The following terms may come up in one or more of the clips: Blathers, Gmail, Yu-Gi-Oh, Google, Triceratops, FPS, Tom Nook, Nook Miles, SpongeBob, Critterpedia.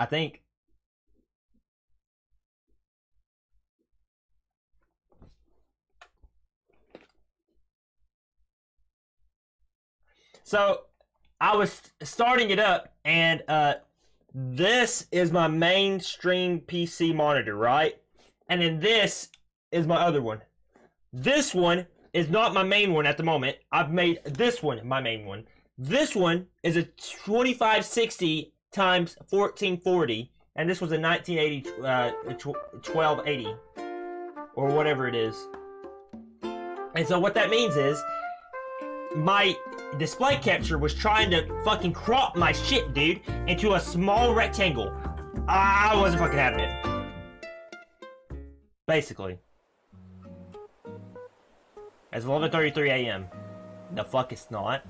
I think so. I was starting it up, and this is my mainstream PC monitor, right? And then this is my other one. This one is not my main one at the moment. I've made this one my main one. This one is a 2560 times 1440, and this was a 1980 1280 or whatever it is. And so what that means is my display capture was trying to fucking crop my shit, dude, into a small rectangle. I wasn't fucking having it. Basically. It's 11:33 a.m. The fuck it's not.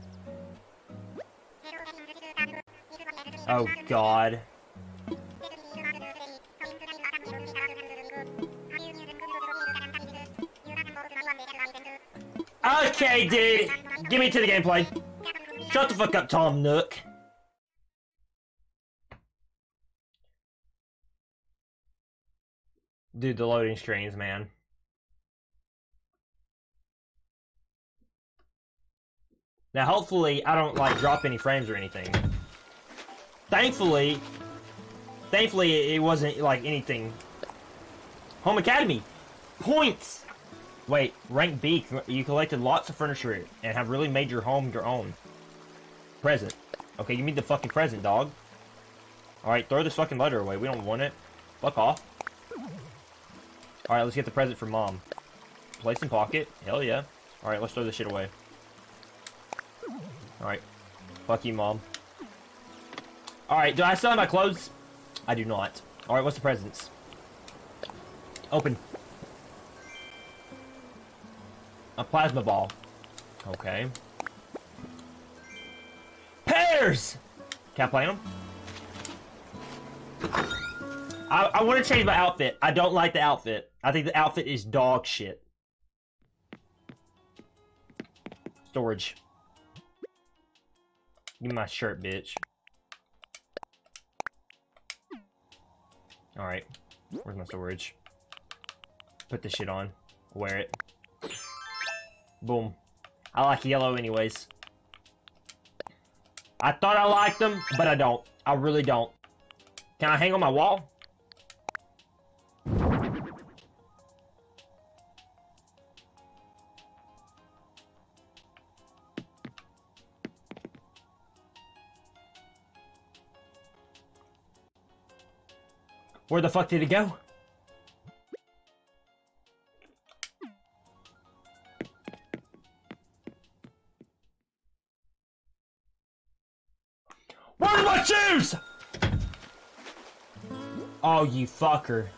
Oh god. Okay, dude. Give me to the gameplay. Shut the fuck up, Tom Nook. Dude, the loading screens, man. Now, hopefully, I don't, like, drop any frames or anything. Thankfully, it wasn't, like, anything. Home Academy. Points. Wait, rank B, you collected lots of furniture and have really made your home your own. Present. Okay, you need the fucking present, dog. Alright, throw this fucking letter away. We don't want it. Fuck off. Alright, let's get the present from Mom. Place in pocket. Hell yeah. Alright, let's throw this shit away. Alright. Fuck you, Mom. Alright, do I still have my clothes? I do not. Alright, what's the presents? Open. A plasma ball. Okay. Pears! Can I play them? I want to change my outfit. I don't like the outfit. I think the outfit is dog shit. Storage. Give me my shirt, bitch. Alright. Where's my storage? Put this shit on. Wear it. Boom. I like yellow anyways. I thought I liked them, but I don't. I really don't. Can I hang on my wall? Where the fuck did it go? Shoes! Oh, you fucker.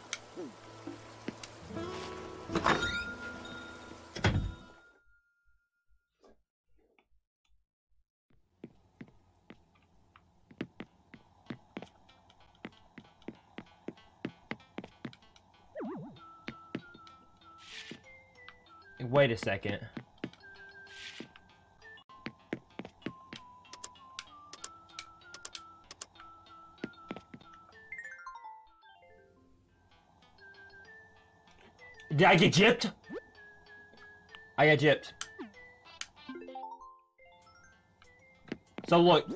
Wait a second. Did I get gypped? I got gypped. So look.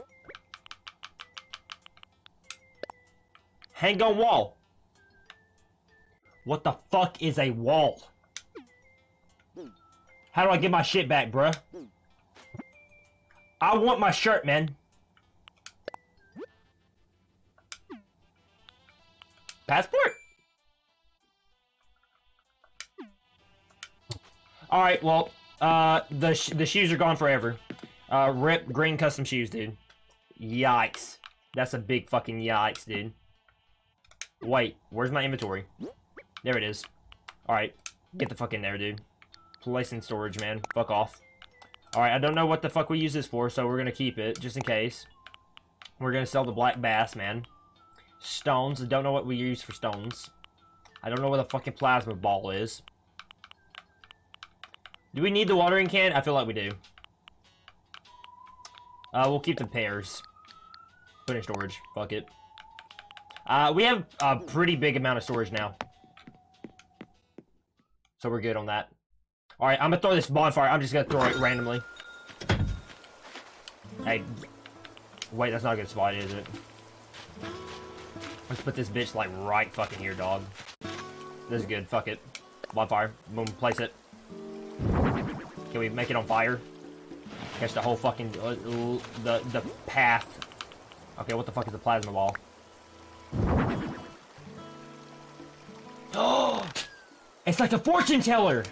Hang on wall. What the fuck is a wall? How do I get my shit back, bruh? I want my shirt, man. Passport? Alright, well, the shoes are gone forever. Rip green custom shoes, dude. Yikes. That's a big fucking yikes, dude. Wait, where's my inventory? There it is. Alright, get the fuck in there, dude. Place in storage, man. Fuck off. Alright, I don't know what the fuck we use this for, so we're gonna keep it, just in case. We're gonna sell the black bass, man. Stones, I don't know what we use for stones. I don't know what the fucking plasma ball is. Do we need the watering can? I feel like we do. We'll keep the pears. Put in storage. Fuck it. We have a pretty big amount of storage now. So we're good on that. Alright, I'm gonna throw this bonfire. I'm just gonna throw it randomly. Hey. Wait, that's not a good spot, is it? Let's put this bitch, like, right fucking here, dog. This is good. Fuck it. Bonfire. Boom. Place it. Can we make it on fire? Catch the whole fucking... the path. Okay, what the fuck is the plasma ball? Oh! It's like a fortune teller!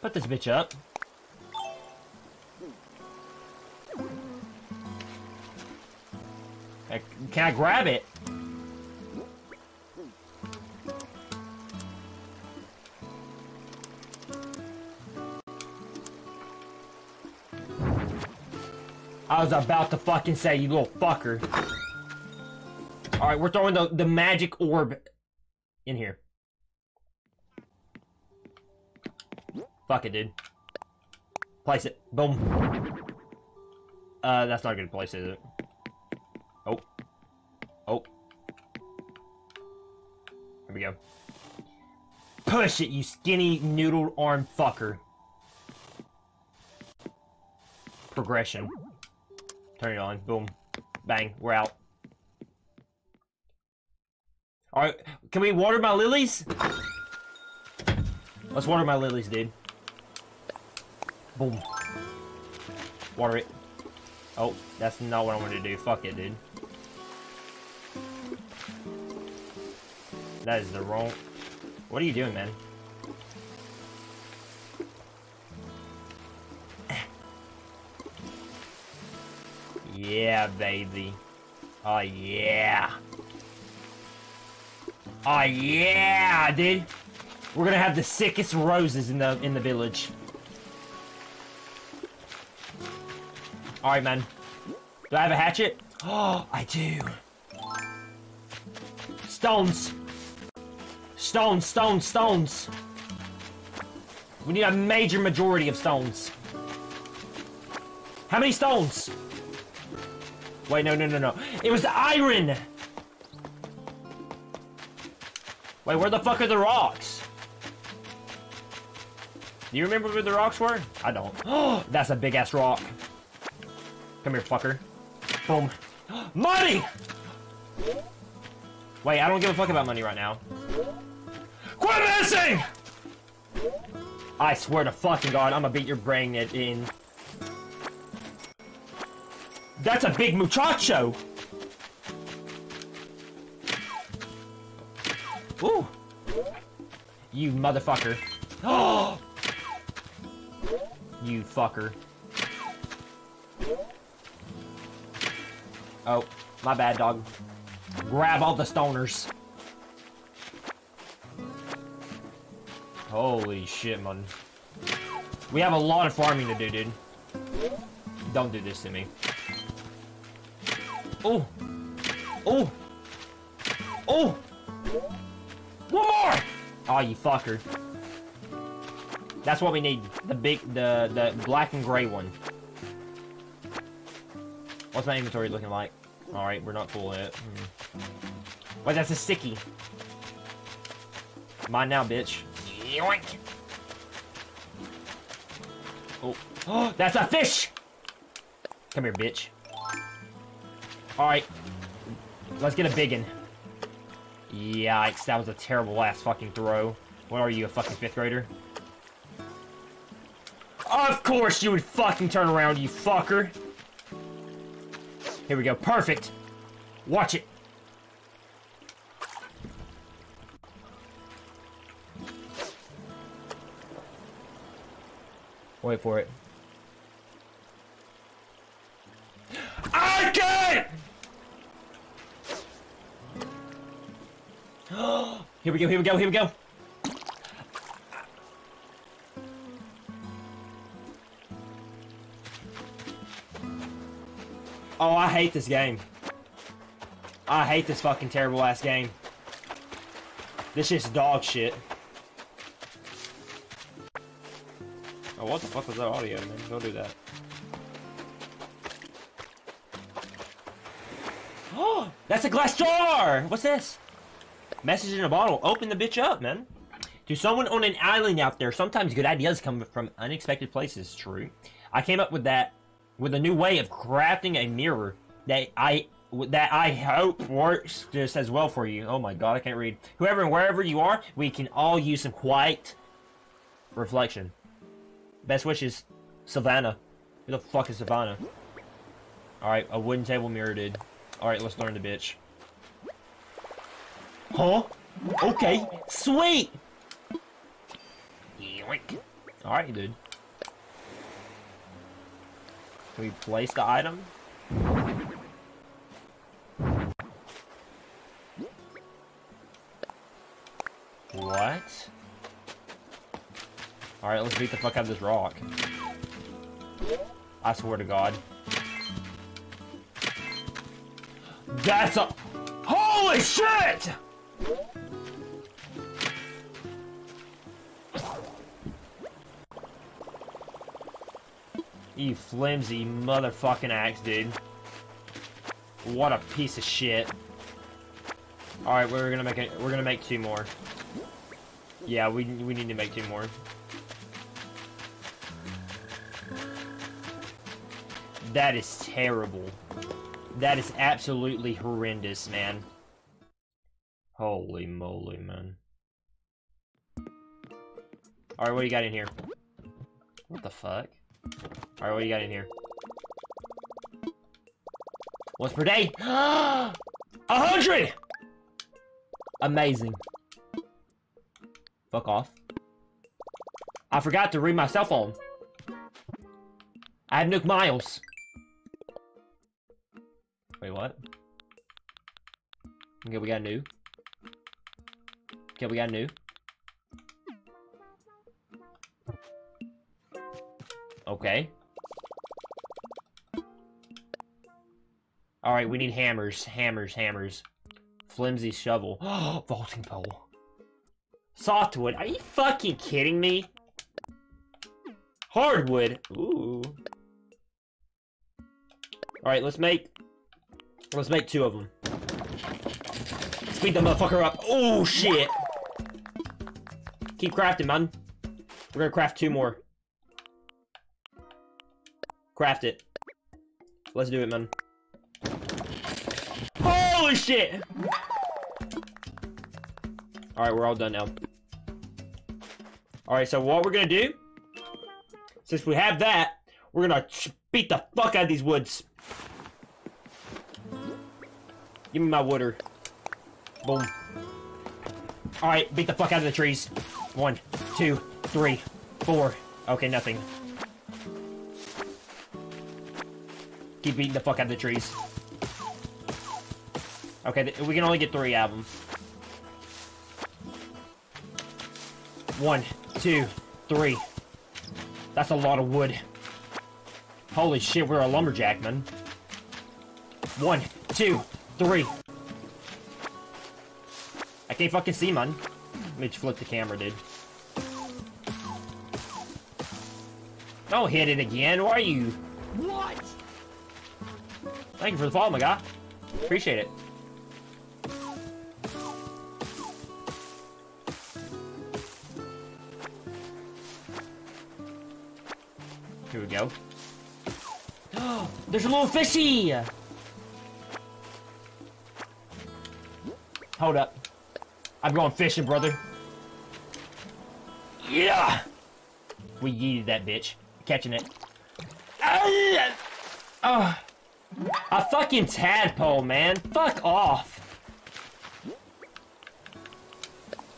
Put this bitch up. Can I grab it? I was about to fucking say, you little fucker. Alright, we're throwing the magic orb in here. Fuck it, dude. Place it. Boom. That's not a good place, is it? Oh. Oh. Here we go. Push it, you skinny noodle arm fucker. Progression. Turn it on. Boom. Bang. We're out. Alright. Can we water my lilies? Let's water my lilies, dude. Boom. Water it. Oh, that's not what I wanted to do. Fuck it, dude. That is the wrong... What are you doing, man? Yeah, baby. Oh, yeah. Oh, yeah, dude. We're gonna have the sickest roses in the village. All right, man. Do I have a hatchet? Oh, I do. Stones. Stones, stones, stones. We need a major majority of stones. How many stones? Wait, no, no, no, no. It was the iron. Wait, where the fuck are the rocks? Do you remember where the rocks were? I don't. Oh, that's a big ass rock. Come here, fucker. Boom. Money! Wait, I don't give a fuck about money right now. Quit missing! I swear to fucking God, I'm gonna beat your brain in. That's a big muchacho! Ooh. You motherfucker. Oh! You fucker. Oh, my bad, dog. Grab all the stoners. Holy shit, man. We have a lot of farming to do, dude. Don't do this to me. Oh. Oh. Oh. One more! Oh, you fucker. That's what we need. The big, the black and gray one. What's my inventory looking like? Alright, we're not full yet. Wait, that's a sticky. Mine now, bitch. Yoink! Oh. Oh, that's a fish! Come here, bitch. Alright. Let's get a biggin. Yikes, that was a terrible ass fucking throw. What are you, a fucking fifth grader? Of course you would fucking turn around, you fucker! Here we go. Perfect. Watch it. Wait for it. I can't! Here we go, here we go, here we go. Oh, I hate this game. I hate this fucking terrible ass game. This shit's dog shit. Oh, what the fuck was that audio, man? Don't do that. Oh, that's a glass jar! What's this? Message in a bottle. Open the bitch up, man. To someone on an island out there, sometimes good ideas come from unexpected places, true. I came up with that, with a new way of crafting a mirror that I hope works just as well for you. Oh my god, I can't read. Whoever and wherever you are, we can all use some quiet reflection. Best wishes, Savannah. Who the fuck is Savannah? Alright, a wooden table mirror, dude. Alright, let's learn the bitch. Huh? Okay, sweet! Alright, dude. Can we place the item? What? Alright, let's beat the fuck out of this rock. I swear to God. That's a... Holy shit! You flimsy motherfucking axe, dude. What a piece of shit. Alright, we're gonna make two more. Yeah, we need to make two more. That is terrible. That is absolutely horrendous, man. Holy moly, man. Alright, what do you got in here? What the fuck? Alright, what do you got in here? Once per day! 100! Amazing. Fuck off. I forgot to read my cell phone. I have Nook Miles. Wait, what? Okay, we got new. Okay, we got new. Okay. Alright, we need hammers. Hammers, hammers. Flimsy shovel. Oh, vaulting pole. Softwood. Are you fucking kidding me? Hardwood. Ooh. Alright, let's make two of them. Speed the motherfucker up. Oh, shit. Keep crafting, man. We're gonna craft two more. Craft it. Let's do it, man. Holy shit! Alright, we're all done now. Alright, so what we're gonna do, since we have that, we're gonna beat the fuck out of these woods. Give me my wooder. Boom. Alright, beat the fuck out of the trees. 1, 2, 3, 4. Okay, nothing. Keep beating the fuck out of the trees. Okay, we can only get 3 out of them. 1, 2, 3. That's a lot of wood. Holy shit, we're a lumberjack, man. 1, 2, 3. I can't fucking see, man. Let me flip the camera, dude. Don't hit it again. Why are you? What? Thank you for the follow, my guy. Appreciate it. Here we go. Oh, there's a little fishy! Hold up. I'm going fishing, brother. Yeah! We yeeted that bitch. Catching it. Oh. A fucking tadpole, man. Fuck off.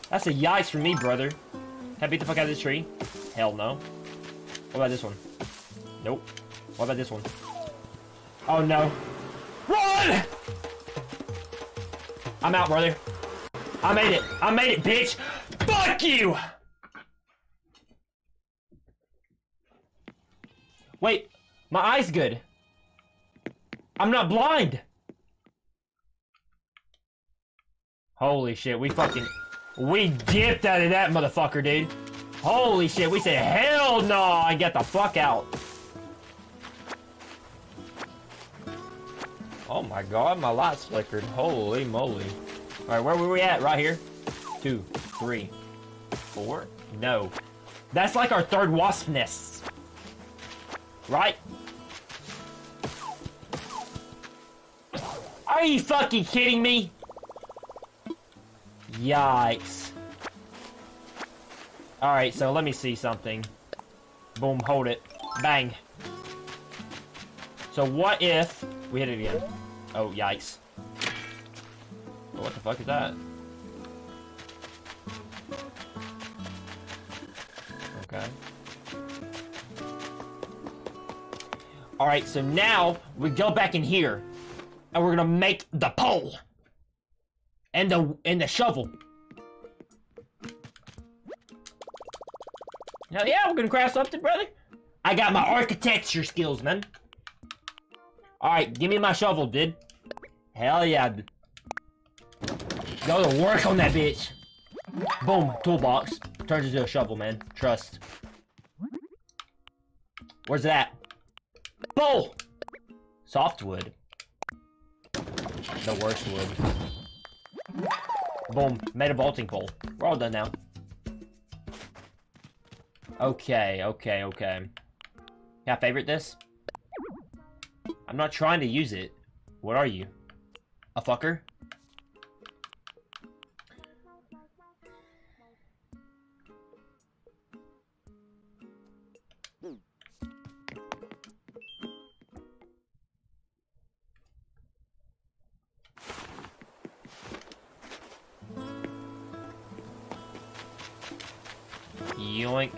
That's a yikes for me, brother. Can I beat the fuck out of this tree? Hell no. What about this one? Nope. What about this one? Oh no. Run! I'm out, brother. I made it. I made it, bitch. Fuck you! Wait. My eye's good. I'm not blind! Holy shit, we fucking... We dipped out of that motherfucker, dude. Holy shit, we said hell no and get the fuck out. Oh my god, my lights flickered. Holy moly. Alright, where were we at? Right here. 2, 3, 4. No. That's like our third wasp nest. Right? Are you fucking kidding me? Yikes. Alright, so let me see something. Boom, hold it. Bang. So what if we hit it again? Oh, yikes. What the fuck is that? Okay. Alright, so now we go back in here. And we're gonna make the pole. And the shovel. Hell yeah, we're gonna craft something, brother. I got my architecture skills, man. Alright, give me my shovel, dude. Hell yeah, dude. Go to work on that bitch. Boom, toolbox. Turns into a shovel, man. Trust. Where's that? Bowl! Softwood. The worst wood. Boom, made a bolting pole. We're all done now. Okay, okay, okay. Can I favorite this? I'm not trying to use it. What are you? A fucker? Yoink.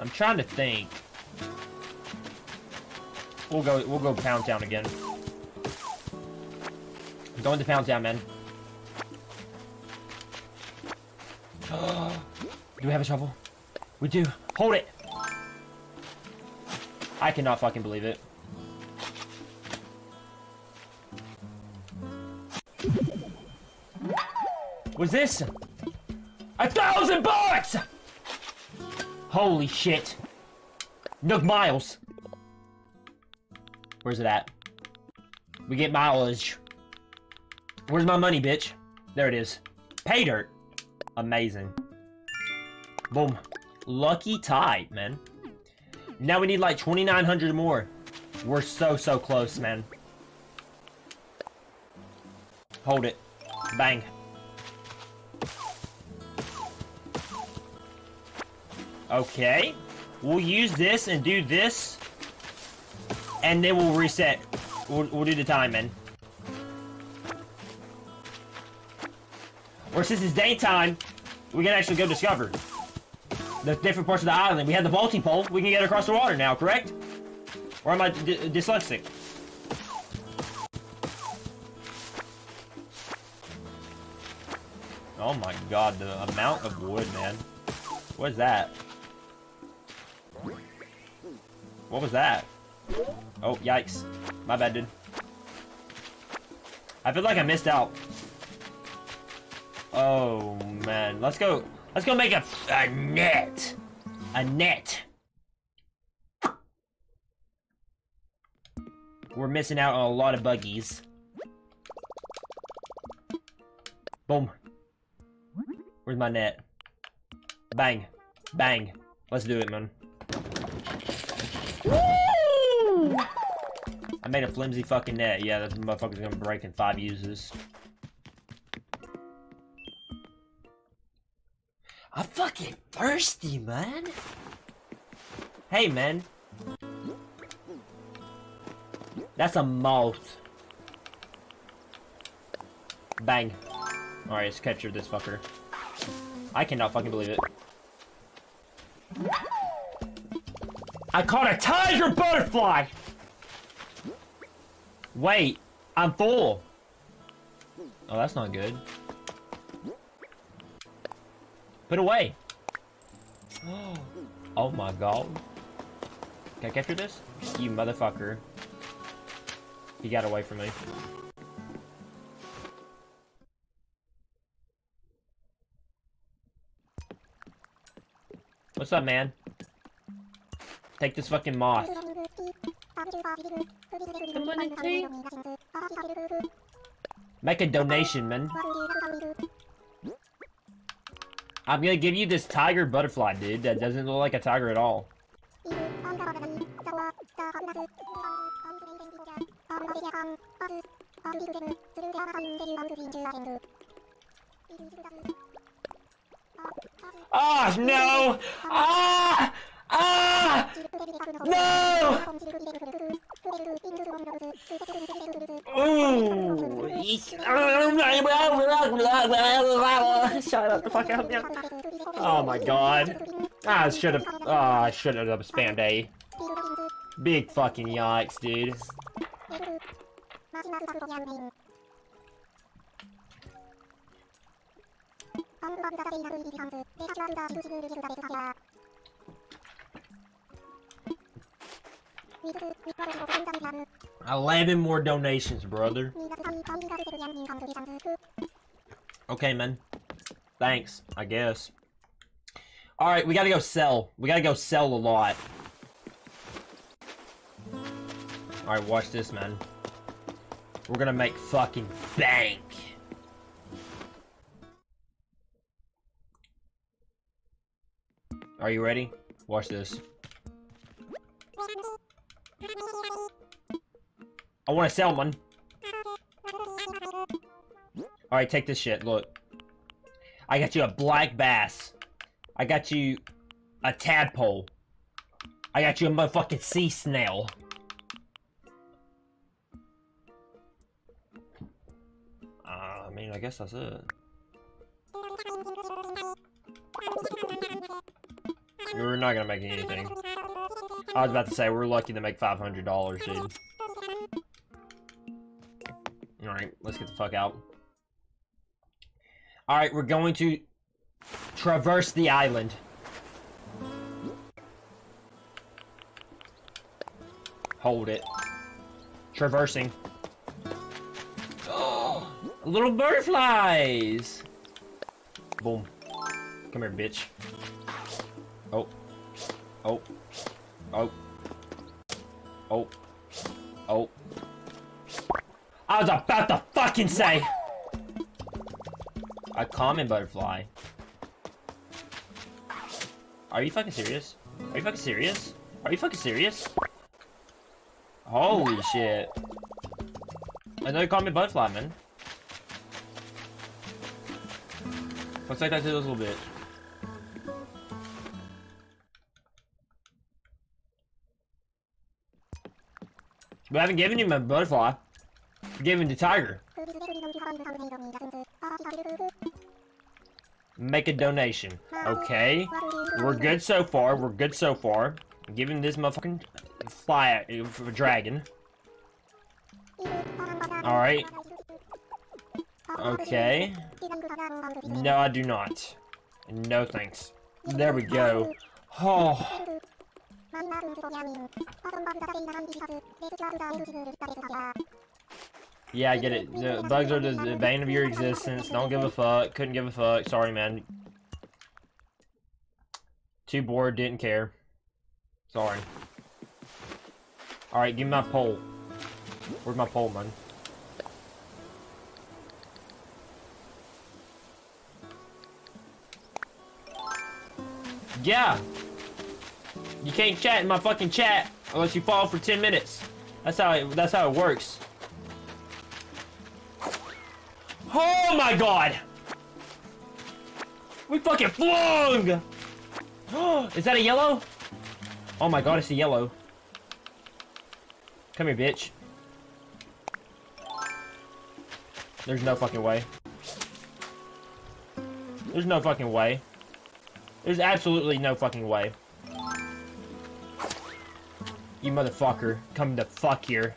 I'm trying to think. We'll go Pound Town again. I'm going to Pound Town, man. Do we have a shovel? We do. Hold it! I cannot fucking believe it. What's this? $1,000 bucks! Holy shit. Nook miles. Where's it at? We get mileage. Where's my money, bitch? There it is. Pay dirt. Amazing. Boom. Lucky tie, man. Now we need like 2,900 more. We're so close, man. Hold it. Bang. Okay. We'll use this and do this. And then we'll reset. We'll do the time, man. Or since it's daytime, we can actually go discover the different parts of the island. We have the bolting pole. We can get across the water now, correct? Or am I dyslexic? Oh my god, the amount of wood, man. What is that? What was that? Oh, yikes. My bad, dude. I feel like I missed out. Oh, man. Let's go. Let's go make a net. A net. We're missing out on a lot of buggies. Boom. Where's my net? Bang. Bang. Let's do it, man. Woo! I made a flimsy fucking net. Yeah, that motherfucker's gonna break in 5 uses. I'm fucking thirsty, man. Hey, man. That's a moth. Bang. Alright, let's capture this fucker. I cannot fucking believe it. I caught a tiger butterfly! Wait, I'm full. Oh, that's not good. Put away. Oh my god. Can I capture this? You motherfucker. He got away from me. What's up, man? Take this fucking moth. Make a donation, man. I'm gonna give you this tiger butterfly, dude. That doesn't look like a tiger at all. Ah, oh, no! Ah! Ah! No! Ooh! Shut up the fuck up! Oh my god! I should've done spam A. Big fucking yikes, dude. $11 more donations, brother. Okay, man. Thanks, I guess. Alright, we gotta go sell. We gotta go sell a lot. Alright, watch this, man. We're gonna make fucking bank. Are you ready? Watch this. I want to sell one. Alright, take this shit. Look. I got you a black bass. I got you a tadpole. I got you a motherfucking sea snail. I mean, I guess that's it. We're not gonna make anything. I was about to say, we're lucky to make $500, dude. Alright, let's get the fuck out. Alright, we're going to traverse the island. Hold it. Traversing. Oh, little butterflies! Boom. Come here, bitch. Oh. Oh. Oh. Oh. Oh. I was about to fucking say! A common butterfly. Are you fucking serious? Are you fucking serious? Are you fucking serious? Holy shit. Another common butterfly, man. Let's take that to this little bitch. But I haven't given him a butterfly. I'm giving the tiger. Make a donation. Okay. We're good so far. We're good so far. I'm giving this motherfucking fly a dragon. Alright. Okay. No, I do not. No thanks. There we go. Oh. Yeah, I get it. The bugs are the bane of your existence. Don't give a fuck. Couldn't give a fuck. Sorry, man. Too bored. Didn't care. Sorry. Alright, give me my pole. Where's my pole, man? Yeah! You can't chat in my fucking chat unless you fall for 10 minutes. That's how it works. Oh my god! We fucking flung! Is that a yellow? Oh my god, it's a yellow. Come here, bitch. There's no fucking way. There's no fucking way. There's absolutely no fucking way. You motherfucker, come the fuck here.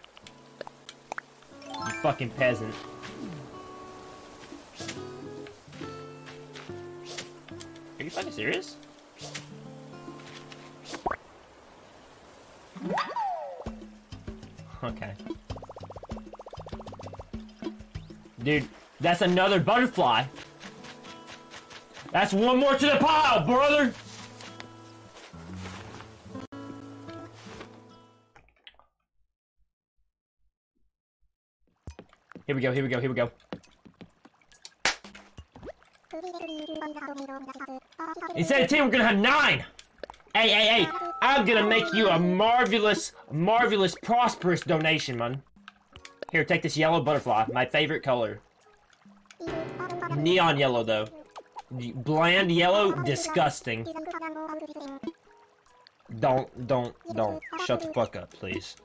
You fucking peasant. Are you fucking serious? Okay. Dude, that's another butterfly. That's one more to the pile, brother! Here we go, here we go, here we go. Instead of 10, we're gonna have 9! Hey, hey, hey! I'm gonna make you a marvelous, marvelous, prosperous donation, man. Here, take this yellow butterfly, my favorite color. Neon yellow, though. Bland yellow, disgusting. Don't. Shut the fuck up, please.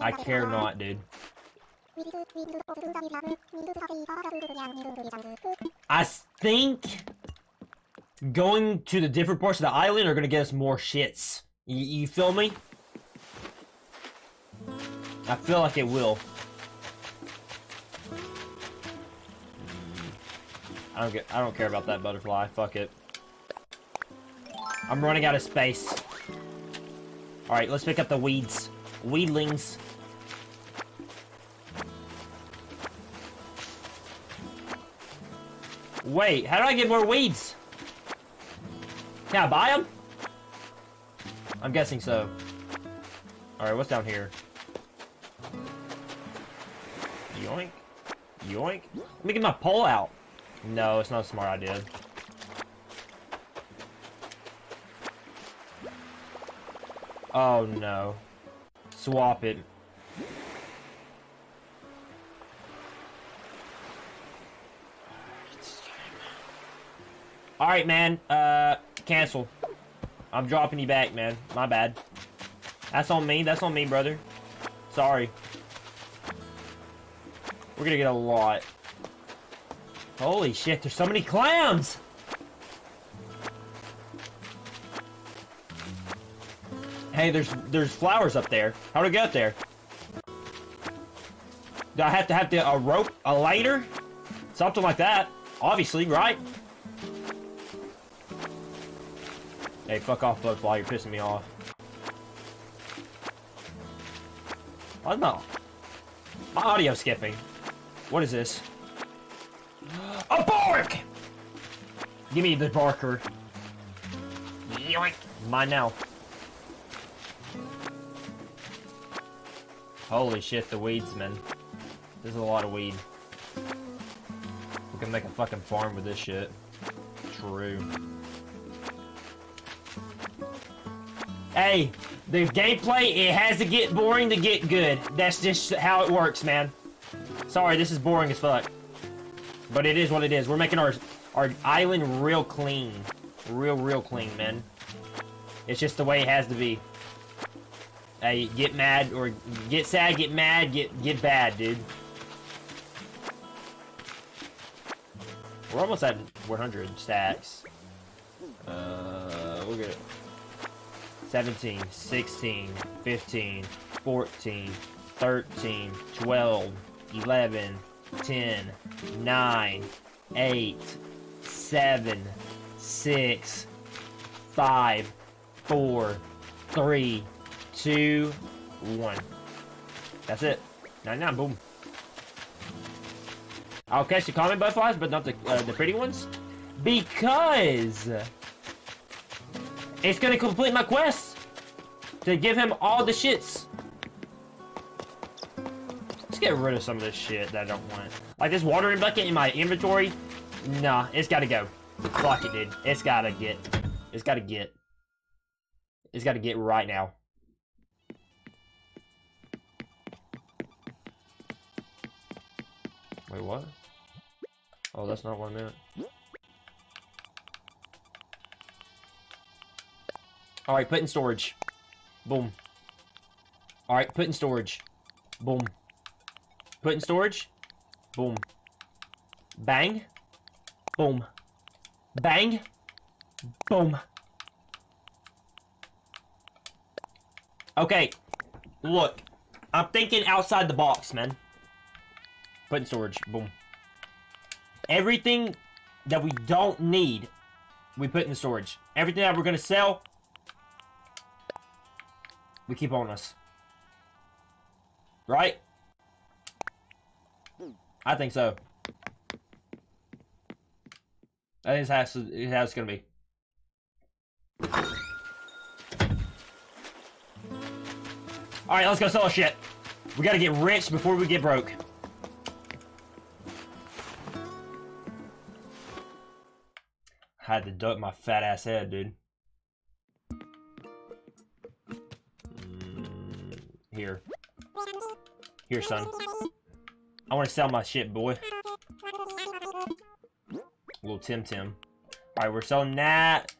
I care not, dude. I think going to the different parts of the island are gonna get us more shits. You feel me? I feel like it will. I don't care about that butterfly. Fuck it. I'm running out of space. Alright, let's pick up the weeds. Weedlings. Wait, how do I get more weeds? Can I buy them? I'm guessing so. Alright, what's down here? Yoink. Yoink. Let me get my pole out. No, it's not a smart idea. Oh no. Swap it. Alright, man. Cancel. I'm dropping you back, man. My bad. That's on me. That's on me, brother. Sorry. We're gonna get a lot. Holy shit, there's so many clams! Hey, there's flowers up there. How do I get up there? Do I have to a rope, a lighter? Something like that. Obviously, right? Hey, fuck off, butterfly. You're pissing me off. Oh, no. My audio's skipping. What is this? A bark! Give me the barker. Yoink. Mine now. Holy shit, the weeds, man. This is a lot of weed. We can make a fucking farm with this shit. True. Hey, the gameplay, it has to get boring to get good. That's just how it works, man. Sorry, this is boring as fuck. But it is what it is. We're making our island real clean. Real clean, man. It's just the way it has to be. Hey, get mad, or get sad, get mad, get bad, dude. We're almost at 100 stacks. We'll get it. 17, 16, 15, 14, 13, 12, 11, 10, 9, 8, 7, 6, 5, 4, 3, 2, 1. That's it. 99, boom. I'll catch the common butterflies, but not the pretty ones. Because it's gonna complete my quest to give him all the shits. Get rid of some of this shit that I don't want. Like this watering bucket in my inventory. Nah, it's gotta go. Fuck it, dude. It's gotta get. It's gotta get. It's gotta get right now. Wait, what? Oh, that's not 1 minute. Alright, put in storage. Boom. Alright, put in storage. Boom. Put in storage. Boom. Bang. Boom. Bang. Boom. Okay. Look. I'm thinking outside the box, man. Put in storage. Boom. Everything that we don't need, we put in storage. Everything that we're going to sell, we keep on us. Right? I think so. That is how it's gonna be. Alright, let's go sell our shit. We gotta get rich before we get broke. I had to duck my fat ass head, dude. Here. Here, son. I want to sell my shit, boy. Little Tim Tim. Alright, we're selling that,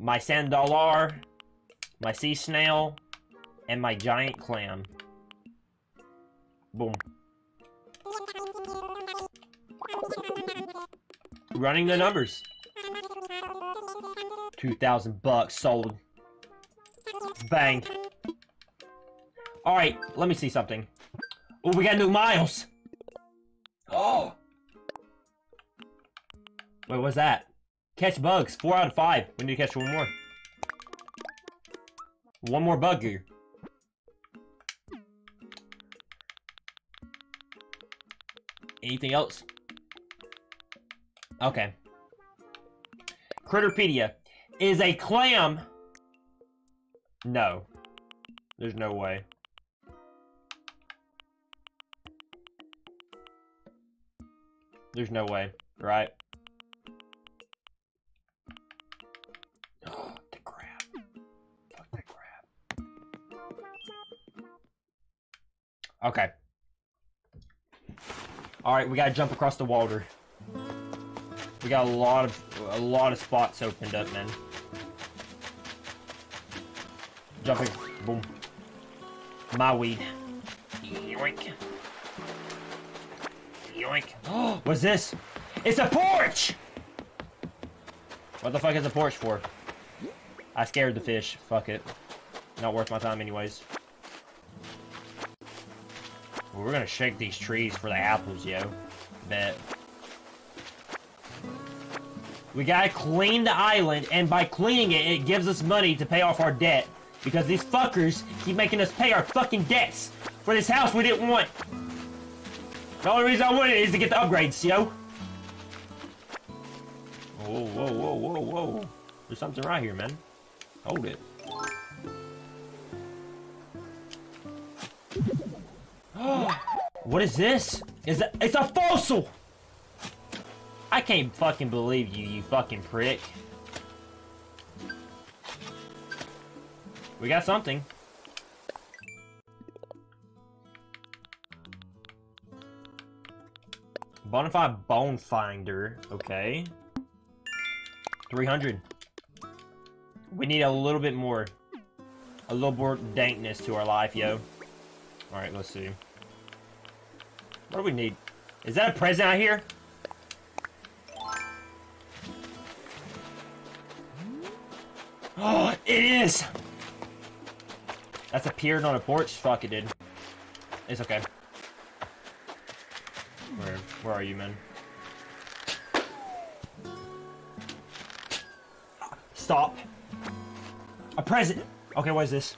my sandalar, my sea snail, and my giant clam. Boom. Running the numbers. 2,000 bucks sold. Bang. Alright, let me see something. Oh, we got new miles! Oh! Wait, what's that? Catch bugs. 4 out of 5. We need to catch one more. One more bug here. Anything else? Okay. Critterpedia. Is a clam? No. There's no way. There's no way, right? Oh, the crab. Fuck that crab. Okay. Alright, we gotta jump across the water. We got a lot of spots opened up, man. Jumping. Boom. My weed. Yoink. Yoink. Oh, what's this? It's a porch! What the fuck is a porch for? I scared the fish. Fuck it. Not worth my time anyways. Well, we're gonna shake these trees for the apples, yo. Bet. We gotta clean the island, and by cleaning it, it gives us money to pay off our debt. Because these fuckers keep making us pay our fucking debts for this house we didn't want. The only reason I wanted it is to get the upgrades, yo. Whoa, whoa, whoa, whoa, whoa. There's something right here, man. Hold it. What is this? It's a fossil! I can't fucking believe you, you fucking prick. We got something. Bonafide bone finder. Okay. 300. We need a little bit more. A little more dankness to our life, yo. Alright, let's see. What do we need? Is that a present out here? Oh, it is! That's appeared on a porch? Fuck, it did. It's okay. Where are you, man? Stop. A present! Okay, what is this?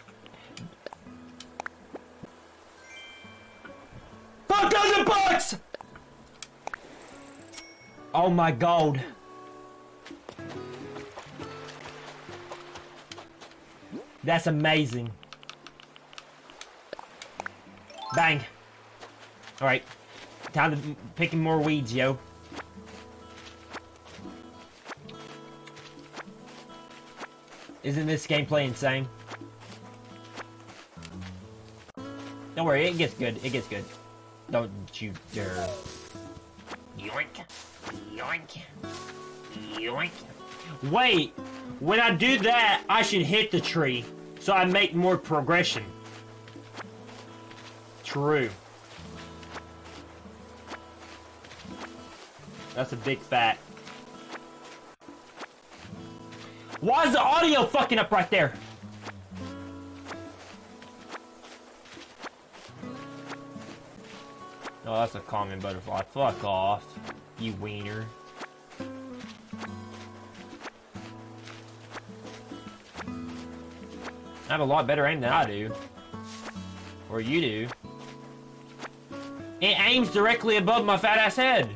$5,000 bucks! Oh my god. That's amazing. Bang. Alright. Time to pick more weeds, yo. Isn't this gameplay insane? Don't worry, it gets good. It gets good. Don't you dare. Yoink. Yoink. Yoink. Wait! When I do that, I should hit the tree, so I make more progression. True. That's a big fact. Why is the audio fucking up right there? Oh, that's a common butterfly. Fuck off, you wiener. I have a lot better aim than I do. Or you do. It aims directly above my fat ass head.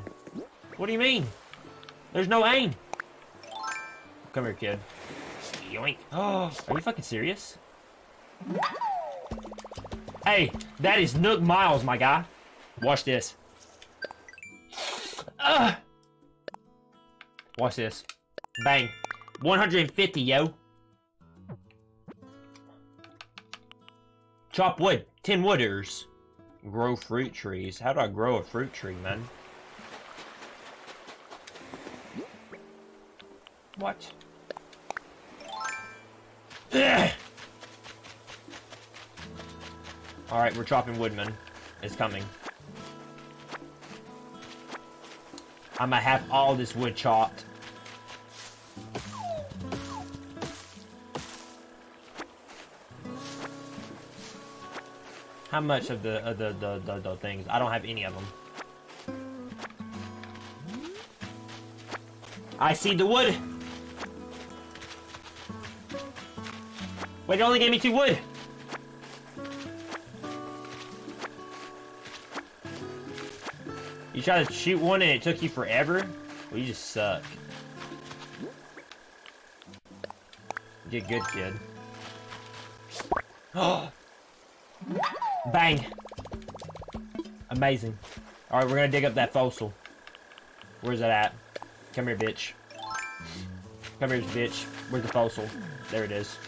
What do you mean? There's no aim. Come here, kid. Yoink. Oh, are you fucking serious? Hey, that is Nook Miles, my guy. Watch this. Watch this. Bang. 150, yo. Chop wood. 10 wooders. Grow fruit trees. How do I grow a fruit tree, man? What? Alright, we're chopping woodman. It's coming. I'm gonna have all this wood chopped. How much of the things? I don't have any of them. I see the wood! Wait, it only gave me 2 wood! You tried to shoot one and it took you forever? Well, you just suck. You did good, kid. Oh! Bang! Amazing. Alright, we're gonna dig up that fossil. Where's that at? Come here, bitch. Come here, bitch. Where's the fossil? There it is.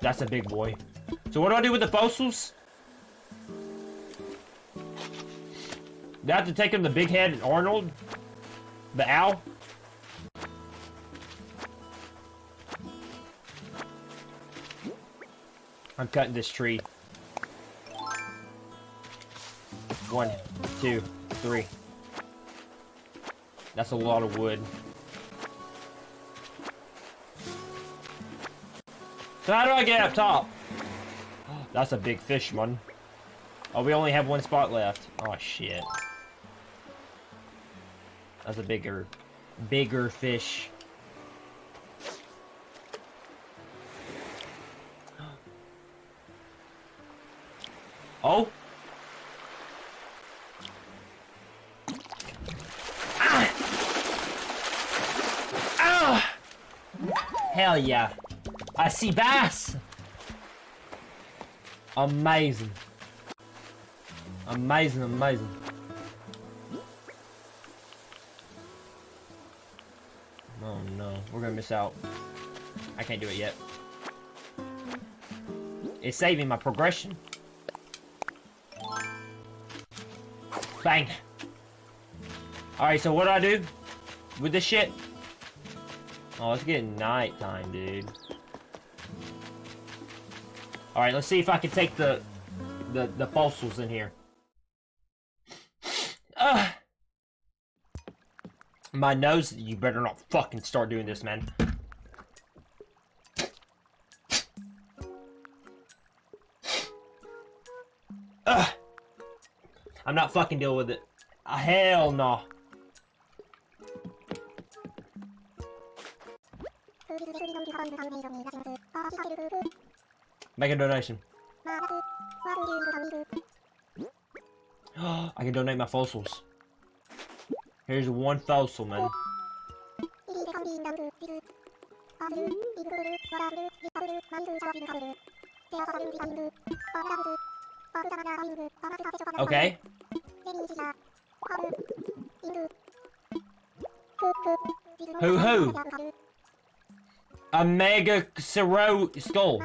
That's a big boy. So what do I do with the fossils? Do I have to take him the big head and Arnold? The owl? I'm cutting this tree. 1, 2, 3. That's a lot of wood. So how do I get up top? That's a big fish, man. Oh, we only have 1 spot left. Oh, shit. That's a bigger fish. Oh! Ah! Ah! Hell yeah! I see bass! Amazing. Amazing, amazing. Oh no, we're gonna miss out. I can't do it yet. It's saving my progression. Bang. Alright, so what do I do with this shit? Oh, it's getting nighttime, dude. Alright, let's see if I can take the fossils in here. My nose, you better not fucking start doing this, man. I'm not fucking dealing with it. Hell no. Make a donation. I can donate my fossils. Here's 1 fossil, man. Okay. Hoo-hoo! A mega skull.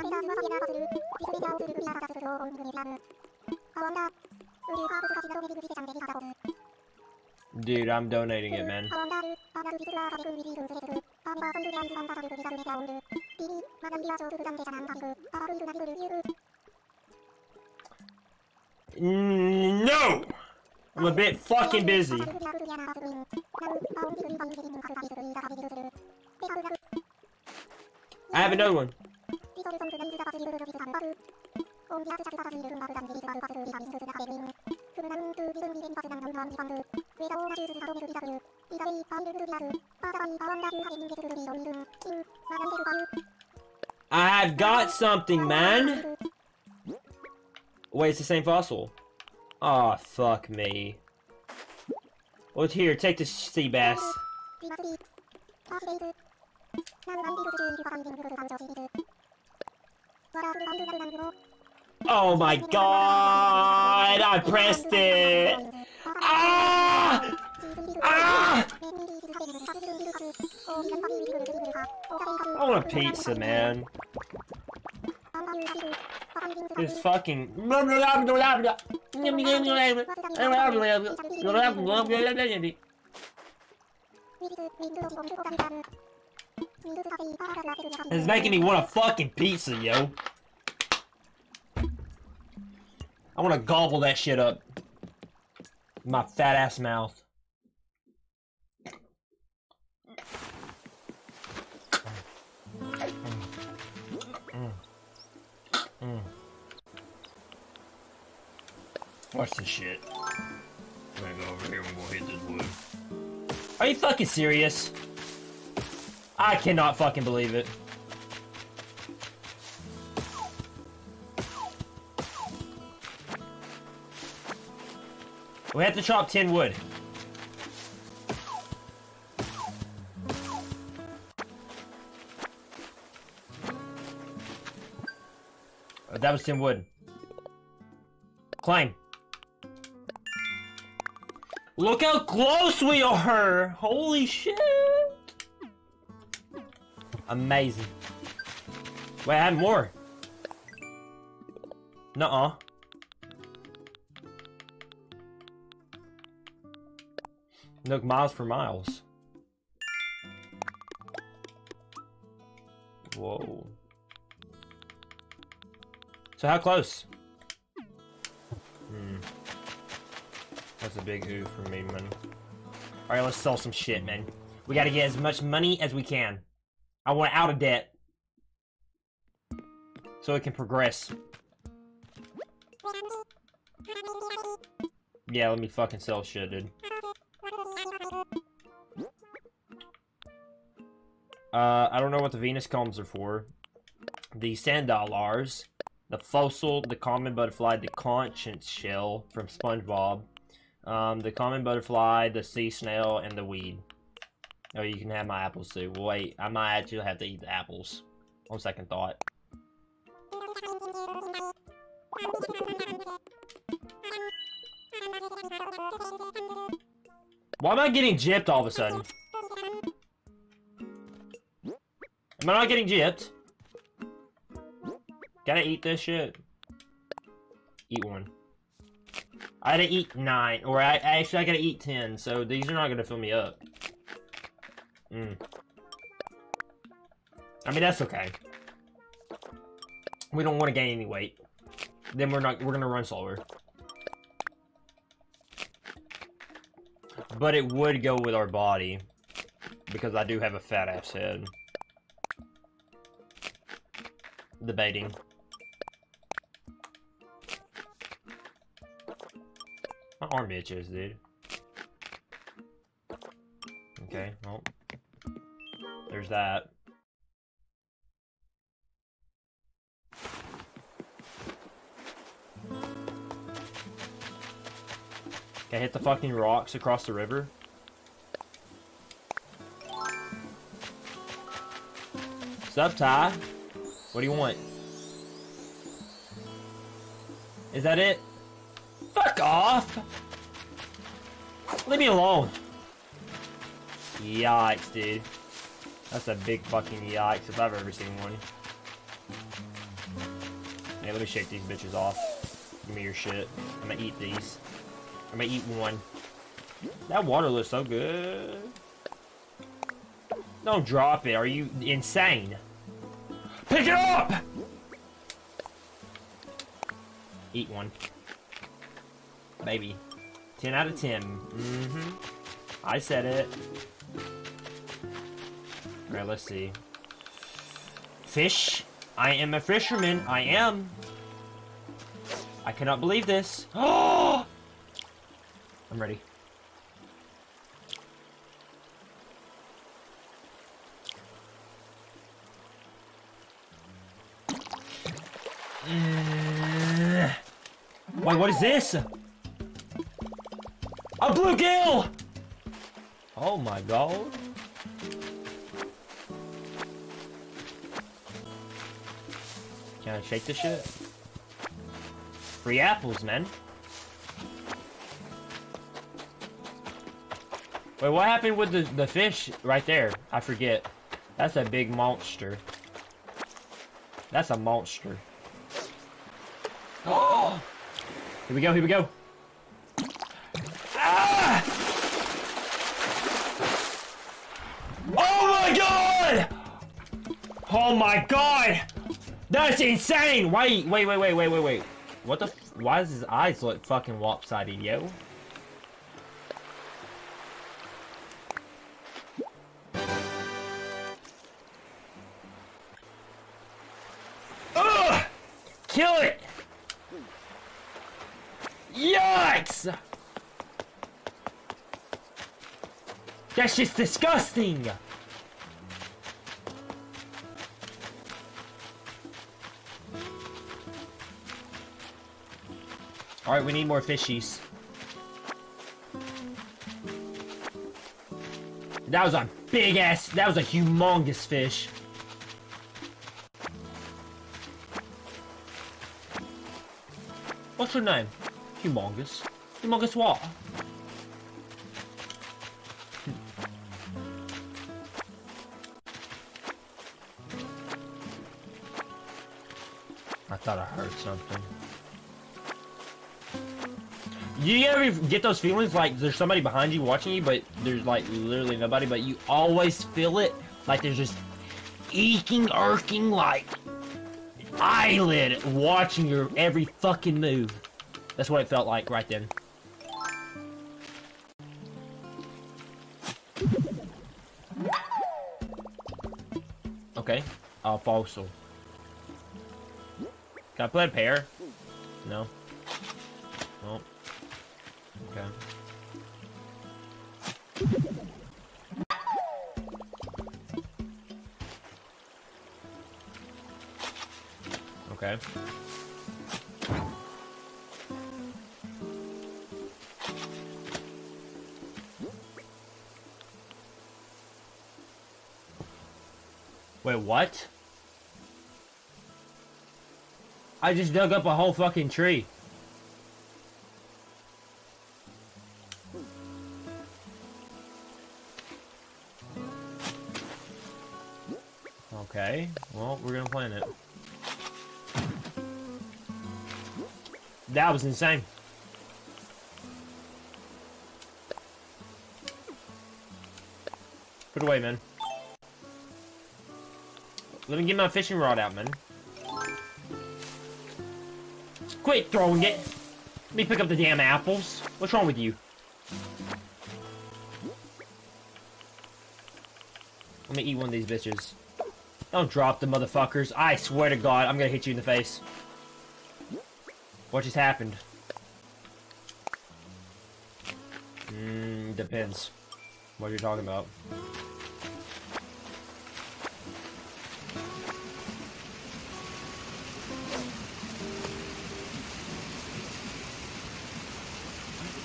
Dude, I'm donating it, man. No! I'm a bit fucking busy. I have another one. I've got something, man. Wait, it's the same fossil. Aw, fuck me. Well, here, take this sea bass. Oh my god! I pressed it! Ah! Ah! I want a pizza, man. This fucking. It's making me want a fucking pizza, yo. I want to gobble that shit up. My fat ass mouth. Watch this shit. I'm gonna go over here and we'll hit this wood. Are you fucking serious? I cannot fucking believe it. We have to chop 10 wood. Oh, that was 10 wood. Climb. Look how close we are! Holy shit! Amazing. Wait, I had more. Nuh-uh. Nook miles for miles. Whoa. So how close? Hmm. That's a big ooh for me, man. Alright, let's sell some shit, man. We gotta get as much money as we can. I want out of debt. So it can progress. Yeah, let me fucking sell shit, dude. I don't know what the Venus combs are for. The sand dollars, the fossil, the common butterfly, the conscience shell from SpongeBob, the common butterfly, the sea snail, and the weed. Oh, you can have my apples too. Well, wait, I might actually have to eat the apples. On second thought. Why am I getting gypped all of a sudden? Am I not getting gypped? Gotta eat this shit. Eat one. I gotta eat 9, or I gotta eat 10, so these are not gonna fill me up. Mm. I mean, that's okay. We don't want to gain any weight. Then we're gonna run slower. But it would go with our body, because I do have a fat ass head. Debating. My arm itches, dude. Okay, well. There's that. Can I hit the fucking rocks across the river? Sup, Ty? What do you want? Is that it? Fuck off! Leave me alone! Yikes, dude. That's a big fucking yikes if I've ever seen one. Hey, let me shake these bitches off. Give me your shit. I'm gonna eat these. I'm gonna eat one. That water looks so good. Don't drop it. Are you insane? Pick it up! Eat one. Baby. 10 out of 10. Mm-hmm. I said it. Alright, let's see. Fish. I am a fisherman. I am. I cannot believe this. Oh! I'm ready. Wait, what is this? A bluegill! Oh my god. Can I shake this shit? Free apples, man. Wait, what happened with the fish right there? I forget. That's a big monster. That's a monster. Oh! Here we go, here we go. Ah! Oh my god! Oh my god! That's insane! Wait. What the f- Why does his eyes look fucking lopsided, yo? Ugh! Kill it! Yikes! That's just disgusting! All right, we need more fishies. That was a big ass, that was a humongous fish. What's your name? Humongous. Humongous what? I thought I heard something. Do you ever get those feelings like there's somebody behind you watching you, but there's like literally nobody, but you always feel it? Like there's just eeking, irking, like eyelid watching your every fucking move. That's what it felt like right then. Okay, a fossil. Can I play a pair? No. Nope. Okay. Okay. Wait, what? I just dug up a whole fucking tree. Okay, well, we're gonna plant it. That was insane. Put it away, man. Let me get my fishing rod out, man. Quit throwing it. Let me pick up the damn apples. What's wrong with you? Let me eat one of these bitches. Don't drop the motherfuckers. I swear to God, I'm gonna hit you in the face. What just happened? Depends. What you're talking about.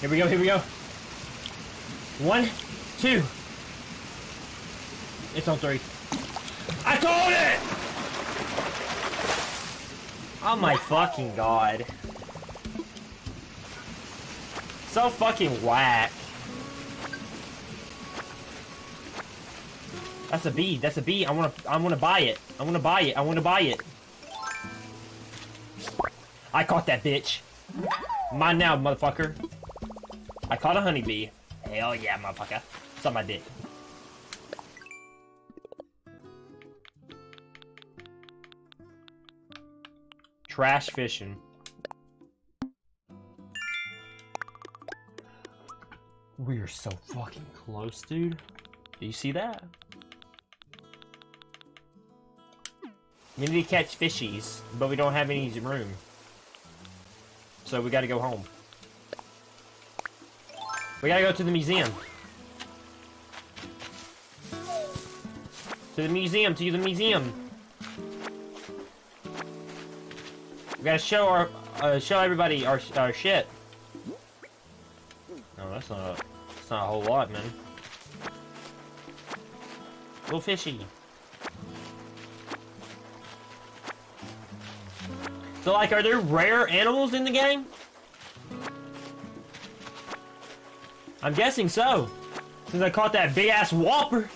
Here we go, here we go. 1, 2. It's on 3. I told it! Oh my fucking god. So fucking whack. That's a bee, that's a bee. I wanna buy it. I wanna buy it. I caught that bitch. Mine now, motherfucker. I caught a honeybee. Hell yeah, motherfucker. Suck my dick. Trash fishing. We are so fucking close, dude. Do you see that? We need to catch fishies, but we don't have any room. So we gotta go home. We gotta go to the museum. To the museum, to the museum. We gotta show our, show everybody our shit. No, that's not a whole lot, man. Little fishy. So, like, are there rare animals in the game? I'm guessing so, since I caught that big-ass whopper.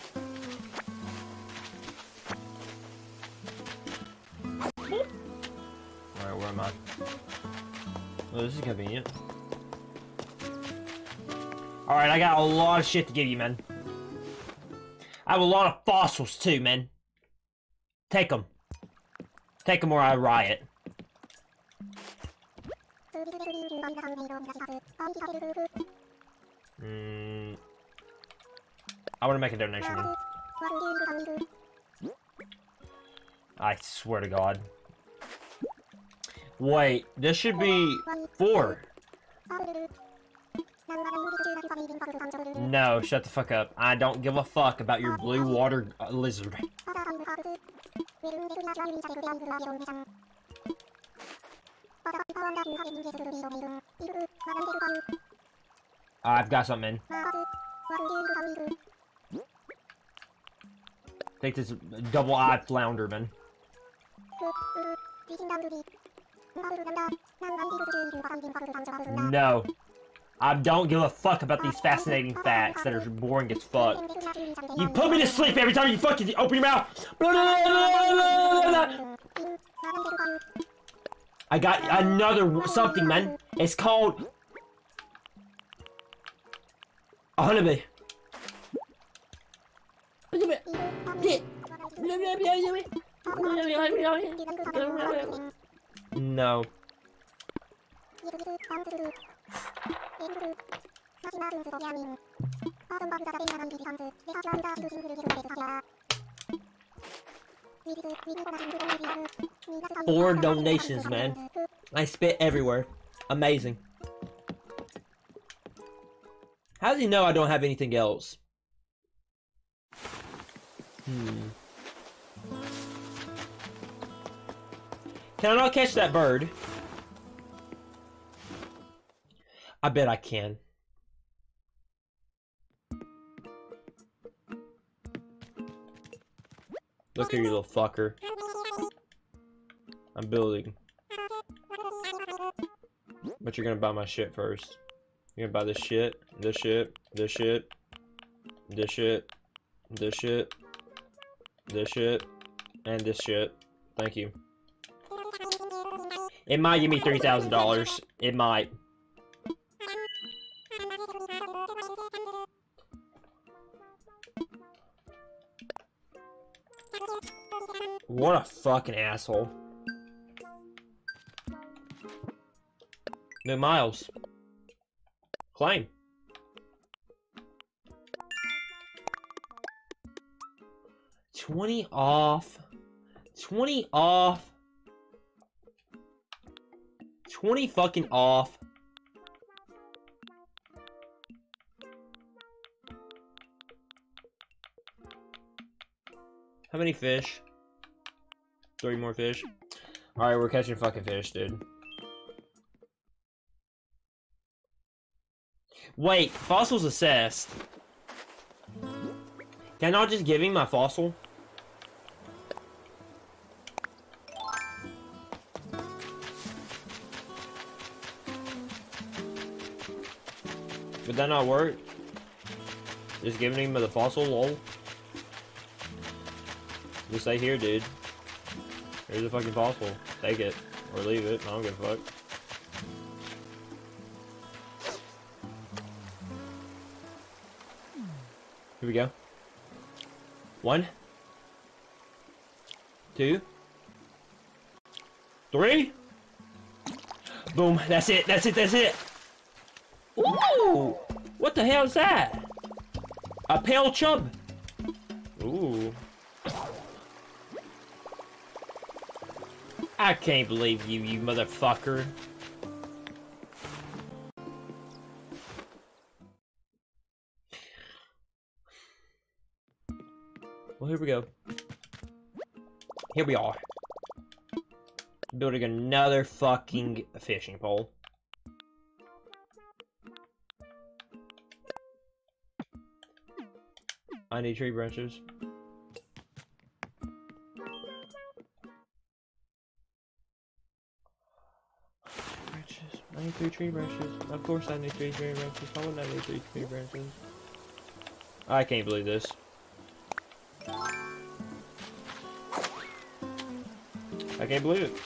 Alright, where am I? Oh, this is convenient. Alright, I got a lot of shit to give you, man. I have a lot of fossils, too, man. Take them. Take them or I riot. I want to make a donation, man. I swear to God. Wait, this should be 4. No, shut the fuck up. I don't give a fuck about your blue water lizard. I've got something. Take this double-eyed flounder, man. No. I don't give a fuck about these fascinating facts that are boring as fuck. You put me to sleep every time you fucking open your mouth! I got another something, man. It's called... a honeybee. No. Four donations, man. I spit everywhere. Amazing. How does he know I don't have anything else? Can I not catch that bird? I bet I can. Look here, you little fucker. I'm building. But you're gonna buy my shit first. You're gonna buy this shit, this shit, this shit, this shit, this shit, this shit, and this shit. Thank you. It might give me $3,000. It might. What a fucking asshole. No miles. Claim. $20 off. $20 fucking off. How many fish? 3 more fish. Alright, we're catching fucking fish, dude. Wait, fossils assessed. Can I just give him my fossil? Would that not work? Just giving him the fossil, lol. Just say here, dude. Here's a fucking fossil. Take it. Or leave it. I don't give a fuck. Here we go. 1, 2, 3. Boom. That's it. That's it. That's it. Ooh. What the hell is that? A pale chub. Ooh. I can't believe you, you motherfucker. Well, here we go. Here we are. Building another fucking fishing pole. I need tree branches. through tree branches. Of course I knew three tree branches. Why wouldn't I need three tree branches? I can't believe this. I can't believe it.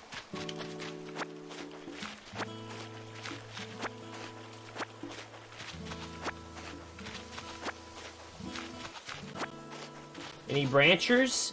Any branchers?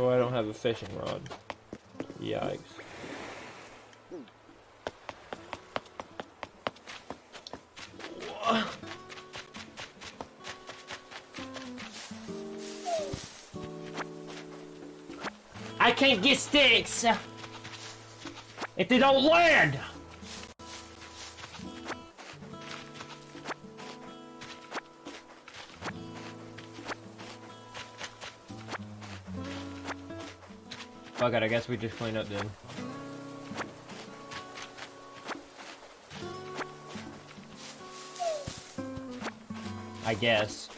Oh, I don't have a fishing rod. Yikes. I can't get sticks if they don't land. Fuck it, I guess we just clean up then. I guess.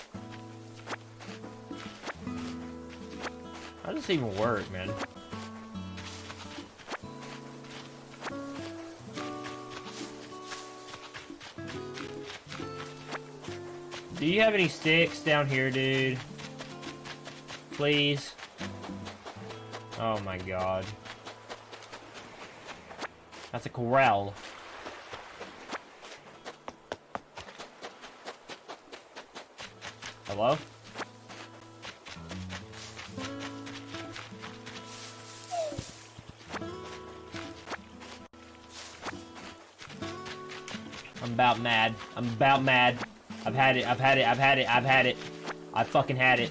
How does this even work, man? Do you have any sticks down here, dude? Please. Oh my god. That's a corral. Hello? I'm about mad. I'm about mad. I've had it. I've had it. I've had it. I've had it. I fucking had it.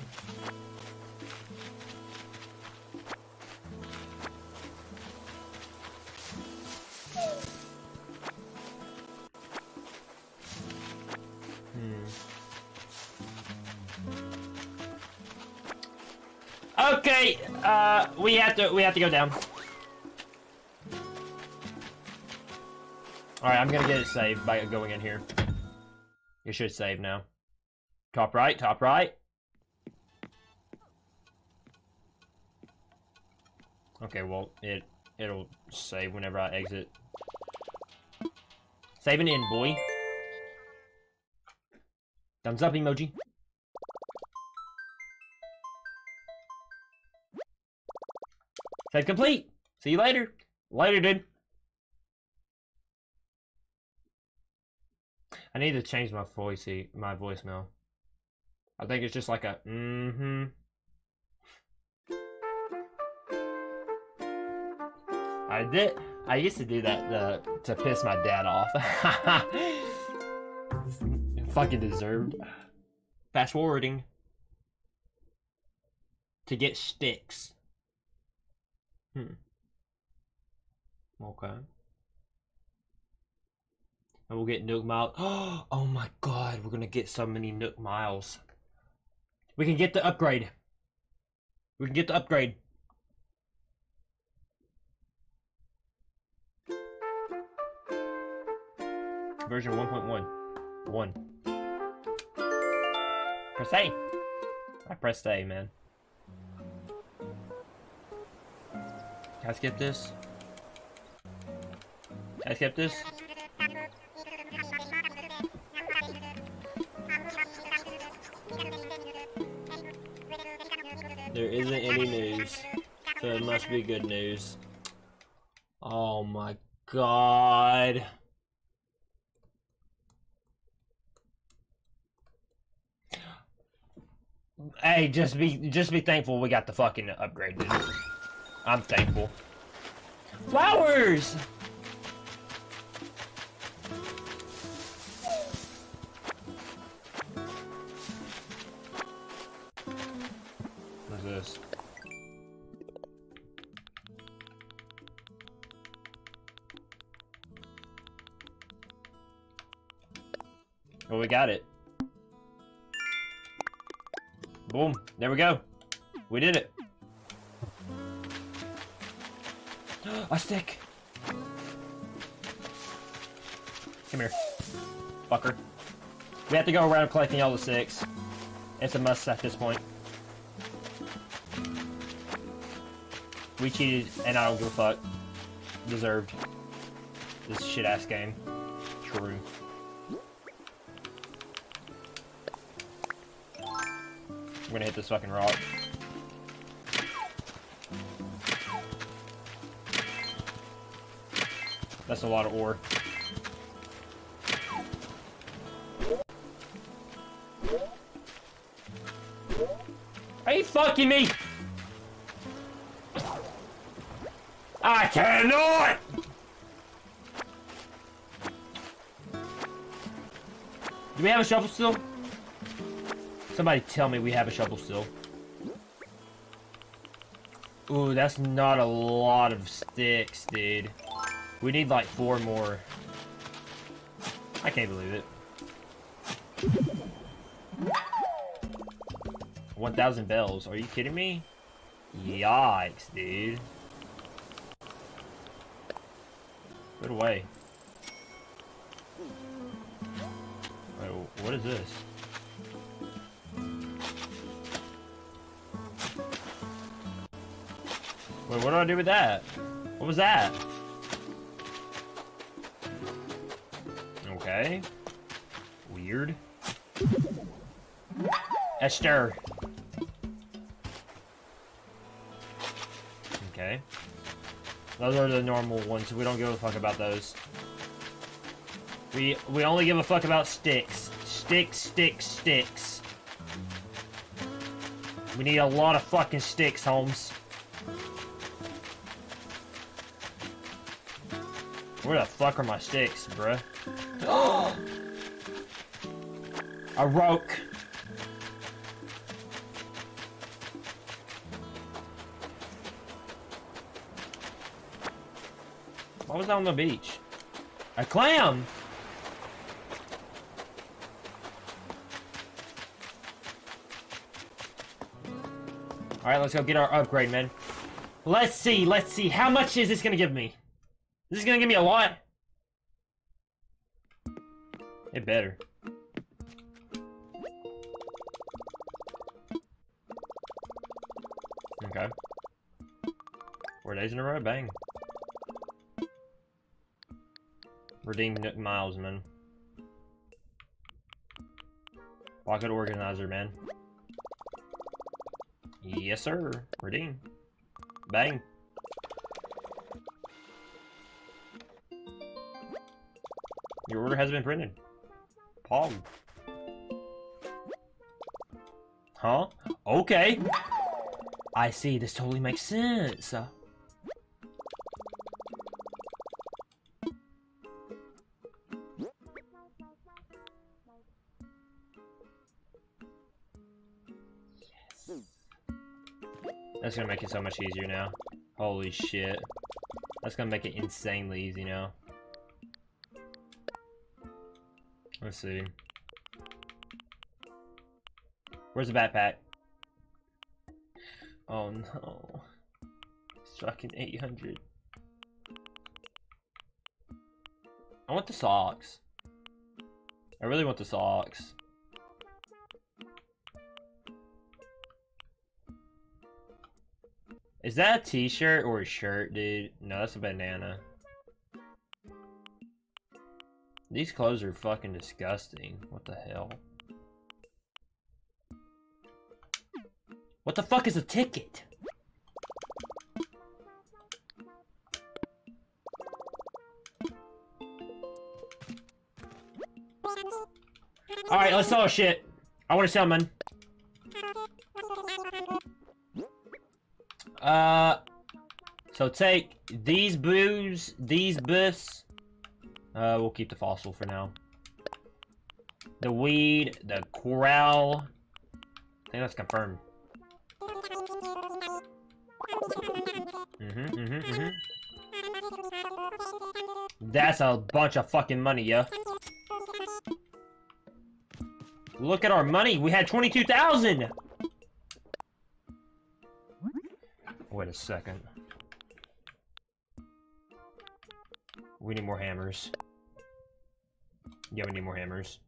Okay, we have to go down. Alright, I'm gonna get it saved by going in here. It should save now. Top right, top right. Okay, well, it'll save whenever I exit. Saving in, boy. Thumbs up emoji. Save complete. See you later. Later, dude. I need to change my voice, my voicemail. I think it's just like a mm-hmm. I used to do that to piss my dad off. Fucking deserved. Fast forwarding to get sticks. Okay. And we'll get Nook Miles. Oh my god, we're gonna get so many Nook Miles. We can get the upgrade. We can get the upgrade. Version 1.1. 1. Press A. I pressed A, man. Can I skip this? Can I skip this? There isn't any news, so it must be good news. Oh my god. Hey, just be thankful we got the fucking upgrade, dude. I'm thankful. Flowers! this. Oh, we got it. Boom. There we go. We did it. A stick. Come here. Fucker. We have to go around collecting all the sticks. It's a must at this point. We cheated, and I don't give a fuck. Deserved. This shit-ass game. True. I'm gonna hit this fucking rock. That's a lot of ore. Are you fucking me? I cannot! Do we have a shovel still? Somebody tell me we have a shovel still. Ooh, that's not a lot of sticks, dude. We need like 4 more. I can't believe it. 1,000 bells. Are you kidding me? Yikes, dude. Put away. Wait, what is this? Wait, what do I do with that? What was that? Okay. Weird. Esther. Okay. Those are the normal ones. We don't give a fuck about those. We only give a fuck about sticks. Sticks, sticks, sticks. We need a lot of fucking sticks, Holmes. Where the fuck are my sticks, bruh? A roke. What was that on the beach? A clam! Alright, let's go get our upgrade, man. Let's see, how much is this gonna give me? This is gonna give me a lot. It better. Okay. 4 days in a row, bang. Redeemed Nook miles, man. Pocket organizer, man. Yes, sir. Redeem. Bang. Your order has been printed. Pog. Huh? Okay. I see. This totally makes sense. Yes. That's gonna make it so much easier now. Holy shit. That's gonna make it insanely easy now. Let's see. Where's the backpack? Oh no. It's fucking 800. I want the socks. I really want the socks. Is that a t-shirt or a shirt, dude? No, that's a banana. These clothes are fucking disgusting. What the hell? What the fuck is a ticket? Alright, let's sell our shit. I want to sell, man. So take these booze, these buffs. We'll keep the fossil for now. The weed, the corral. I think that's confirmed. That's a bunch of fucking money, yo. Look at our money. We had 22,000. Wait a second. We need more hammers. Yeah, we need more hammers.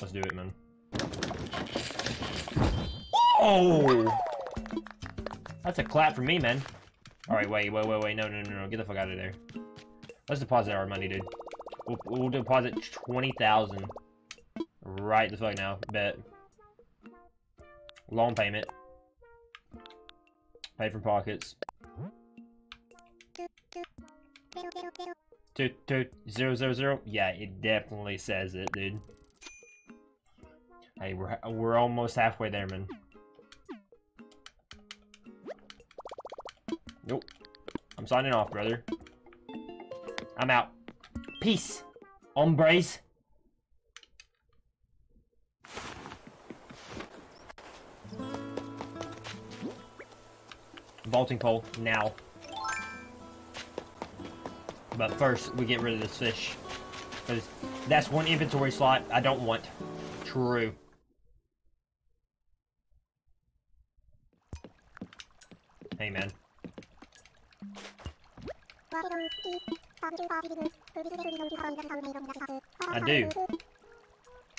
Let's do it, man. Oh! That's a clap for me, man. Alright, wait. No. Get the fuck out of there. Let's deposit our money, dude. We'll deposit 20,000. Right the fuck now. Bet. Loan payment. Pay from pockets. 22000. Yeah, it definitely says it, dude. Hey, we're almost halfway there, man. Nope. I'm signing off, brother. I'm out. Peace, hombres. Vaulting pole, now. But first, we get rid of this fish. Because that's one inventory slot I don't want. True. Hey, man. I do.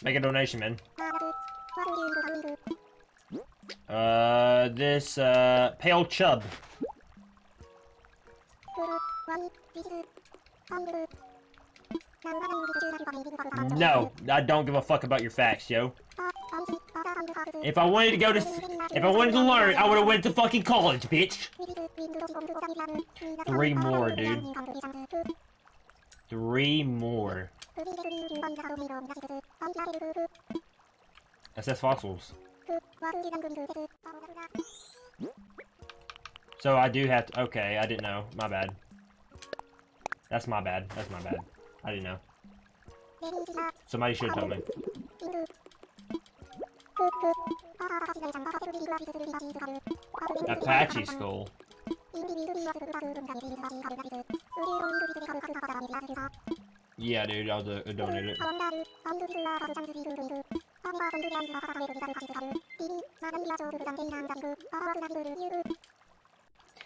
Make a donation, man. This, pale chub. No, I don't give a fuck about your facts, yo. If I wanted to learn, I would've went to fucking college, bitch. 3 more, dude. 3 more. That's fossils. So I do have to, okay, I didn't know. My bad. That's my bad. I didn't know. Somebody should have told me. Apache school. Yeah, dude, I'll donate it.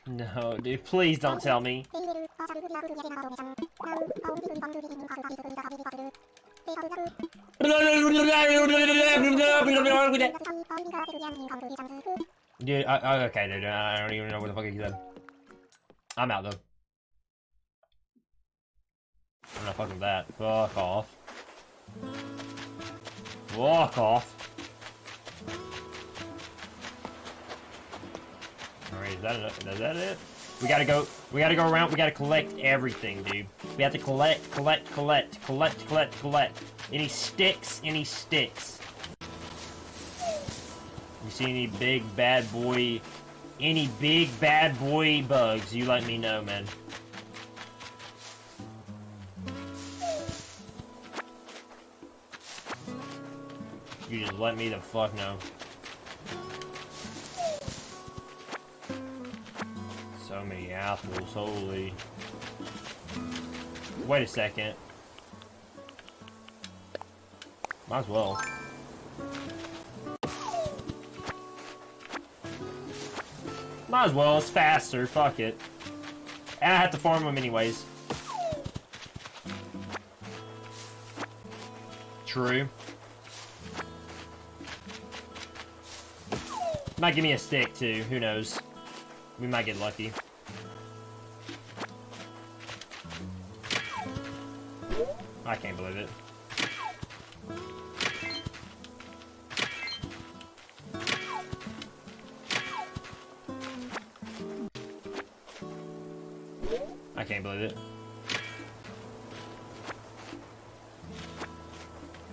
No, dude, please don't tell me. Dude, okay, dude, I don't even know where the fuck he said. I'm out, though. I'm not fucking with that. Fuck off. Walk off. Alright, is that it? We gotta go around, we gotta collect everything, dude. We have to collect. Any sticks. You see any big bad boy bugs, you let me know, man. You just let me the fuck know. So many apples, holy. Wait a second. Might as well. It's faster, fuck it. And I have to farm them anyways. True. Might give me a stick too, who knows. We might get lucky. I can't believe it.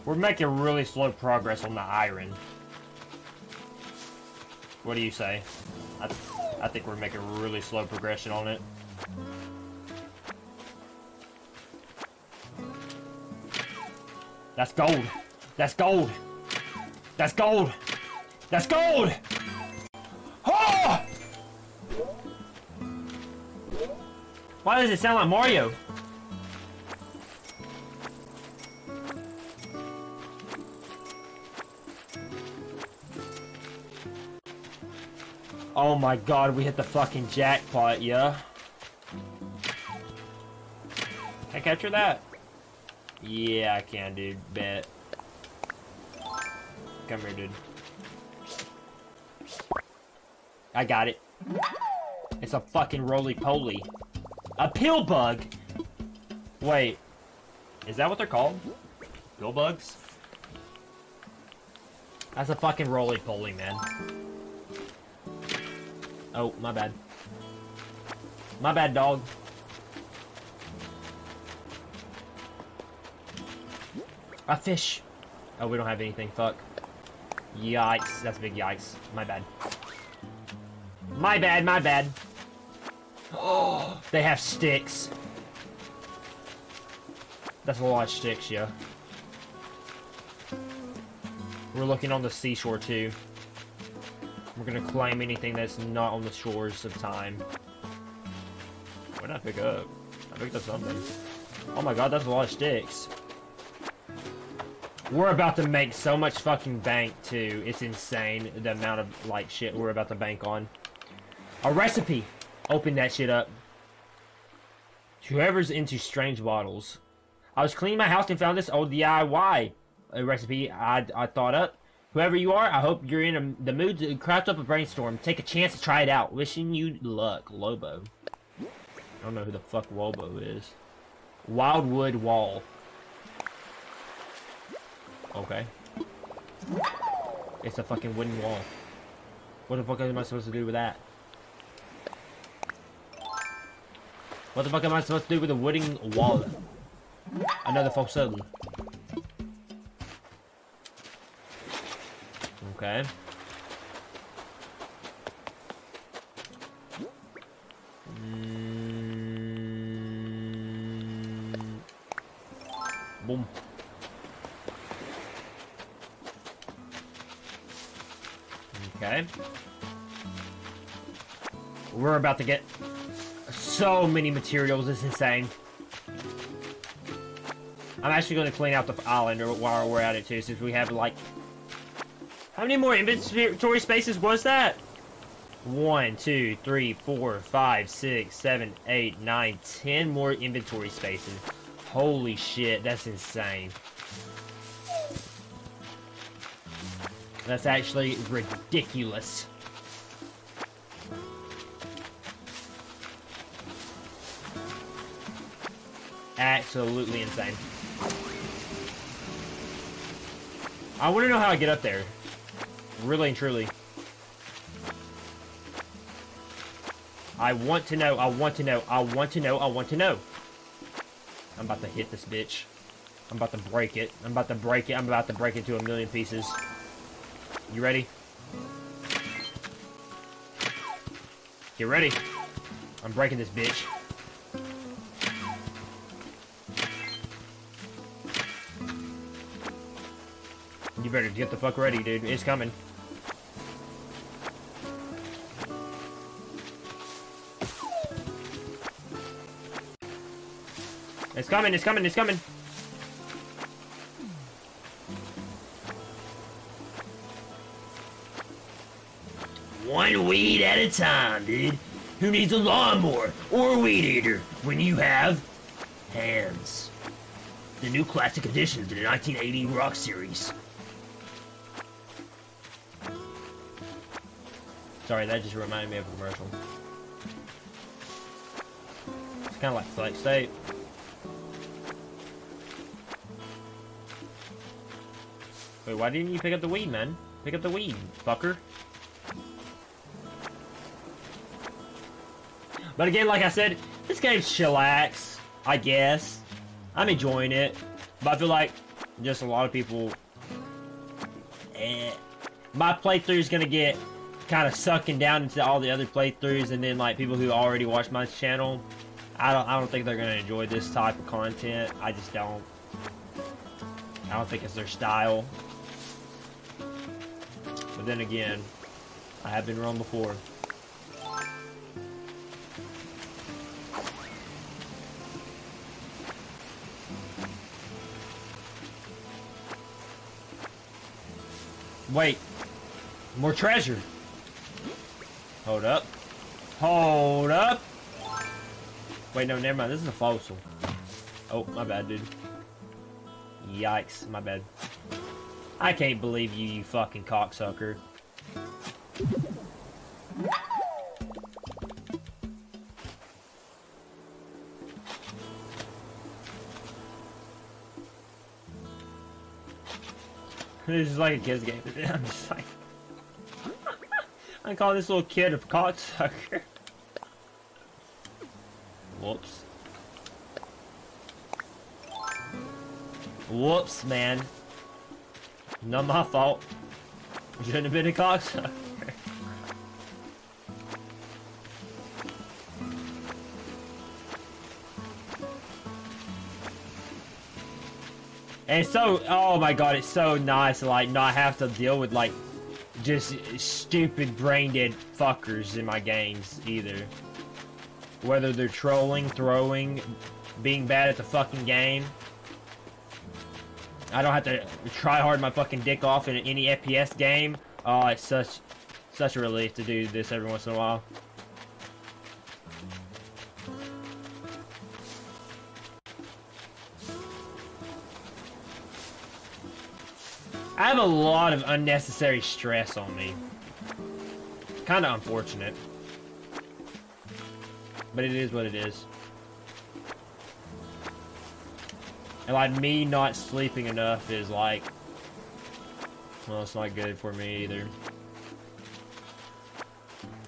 We're making really slow progress on the iron. What do you say? I think we're making really slow progression on it. That's gold. That's gold. That's gold. That's gold. Oh! Why does it sound like Mario? Oh my god, we hit the fucking jackpot, yeah. Can I capture that? Yeah, I can, dude. Bet. Come here, dude. I got it. It's a fucking roly-poly. A pill bug! Wait. Is that what they're called? Pill bugs? That's a fucking roly-poly, man. Oh, my bad. My bad, dog. A fish. Oh, we don't have anything. Fuck. Yikes. That's a big yikes. My bad. My bad, my bad. Oh, they have sticks. That's a lot of sticks, yeah. We're looking on the seashore, too. We're gonna claim anything that's not on the shores of time. What did I pick up? I picked up something. Oh my god, that's a lot of sticks. We're about to make so much fucking bank, too. It's insane, the amount of, like, shit we're about to bank on. A recipe! Open that shit up. Whoever's into strange bottles. I was cleaning my house and found this old DIY recipe I thought up. Whoever you are, I hope you're in the mood to craft up a brainstorm. Take a chance to try it out. Wishing you luck, Lobo. I don't know who the fuck Lobo is. Wildwood Wall. Okay. It's a fucking wooden wall. What the fuck am I supposed to do with that? What the fuck am I supposed to do with a wooden wall? Another facility. Okay. Boom. Okay. We're about to get so many materials, it's insane. I'm actually going to clean out the island while we're at it too, since we have like... How many more inventory spaces was that? 1, 2, 3, 4, 5, 6, 7, 8, 9, 10 more inventory spaces. Holy shit, that's insane. That's actually ridiculous. Absolutely insane. I want to know how I get up there. Really and truly. I want to know, I want to know, I want to know, I want to know. I'm about to hit this bitch. I'm about to break it. I'm about to break it. I'm about to break it to a million pieces. You ready? Get ready. I'm breaking this bitch. You better get the fuck ready, dude. It's coming. It's coming, it's coming, it's coming. One weed at a time, dude. Who needs a lawnmower or a weed eater when you have hands? The new classic addition to the 1980 rock series. Sorry, that just reminded me of a commercial. It's kind of like Flex Tape. Wait, why didn't you pick up the weed, man? Pick up the weed, fucker. But again, like I said, this game's chillax, I guess. I'm enjoying it. But I feel like just a lot of people... Eh. My playthrough is going to get... kind of sucking down into all the other playthroughs, and then like people who already watch my channel, I don't think they're gonna enjoy this type of content. I just don't. I don't think it's their style. But then again, I have been wrong before. Wait. More treasure. Hold up. Hold up. Wait, no, never mind. This is a fossil. Oh, my bad, dude. Yikes, my bad. I can't believe you, you fucking cocksucker. This is like a kid's game. I'm just like... I call this little kid a cocksucker. Whoops. Whoops, man. Not my fault. Shouldn't have been a cocksucker. And so, oh my god, it's so nice to like not have to deal with like just stupid brain dead fuckers in my games either. Whether they're trolling, throwing, being bad at the fucking game. I don't have to try hard my fucking dick off in any FPS game. Oh, it's such a relief to do this every once in a while. I have a lot of unnecessary stress on me. Kind of unfortunate. But it is what it is. And like me not sleeping enough is like... Well, it's not good for me either.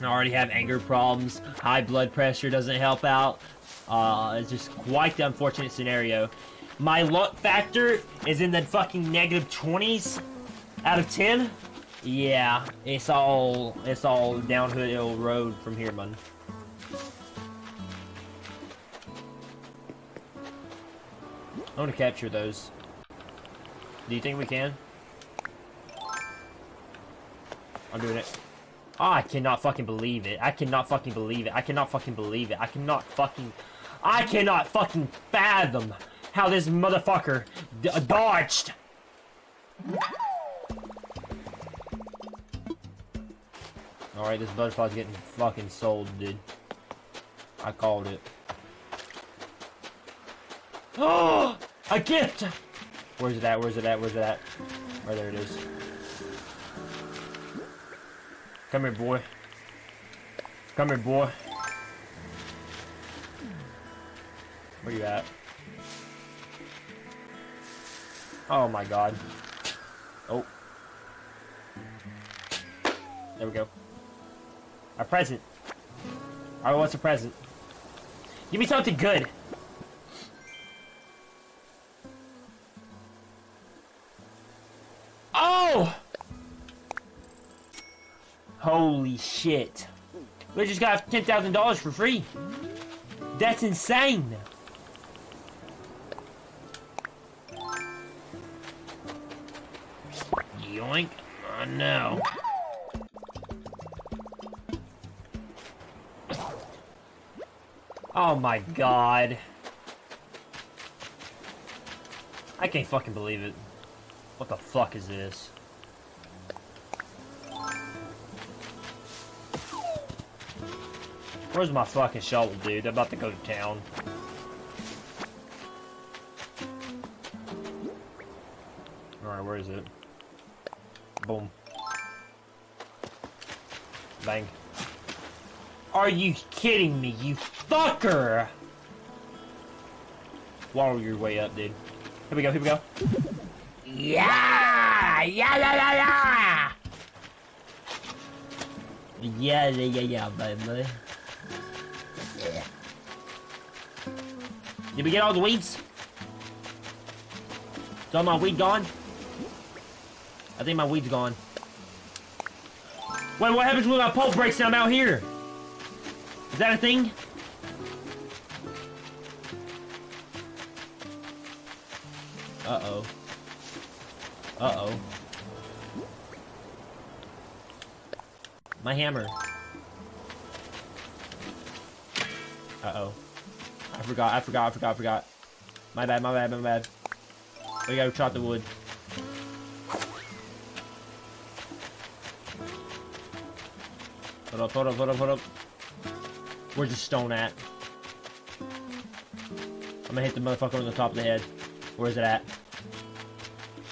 I already have anger problems. High blood pressure doesn't help out. It's just quite the unfortunate scenario. My luck factor is in the fucking negative 20s out of 10. Yeah, it's all downhill road from here, man. I want to capture those. Do you think we can? I'm doing it. Oh, I cannot fucking believe it. I cannot fucking believe it. I cannot fucking believe it. I cannot fucking fathom how this motherfucker dodged. Alright, this butterfly's getting fucking sold, dude. I called it. Oh! A gift! Where's it at? Where's it at? Where's it at? Right, there it is. Come here, boy. Come here, boy. Where you at? Oh my god. Oh. There we go. A present. Alright, what's a present? Give me something good! Oh! Holy shit. We just got $10,000 for free. That's insane! Yoink. Oh no. Oh my god. I can't fucking believe it. What the fuck is this? Where's my fucking shovel, dude? I'm about to go to town. Alright, where is it? Boom. Bang. Are you kidding me, you fucker? Waddle your way up, dude. Here we go, here we go. Yeah! Yeah, yeah, yeah, yeah! Yeah, yeah, yeah, baby. Yeah. Did we get all the weeds? Is all my weed gone? I think my weed's gone. Wait, what happens when my pole breaks down out here? Is that a thing? Uh-oh. Uh-oh. My hammer. Uh-oh. I forgot. My bad. We gotta chop the wood. Hold up. Where's the stone at? I'm gonna hit the motherfucker on the top of the head. Where is it at?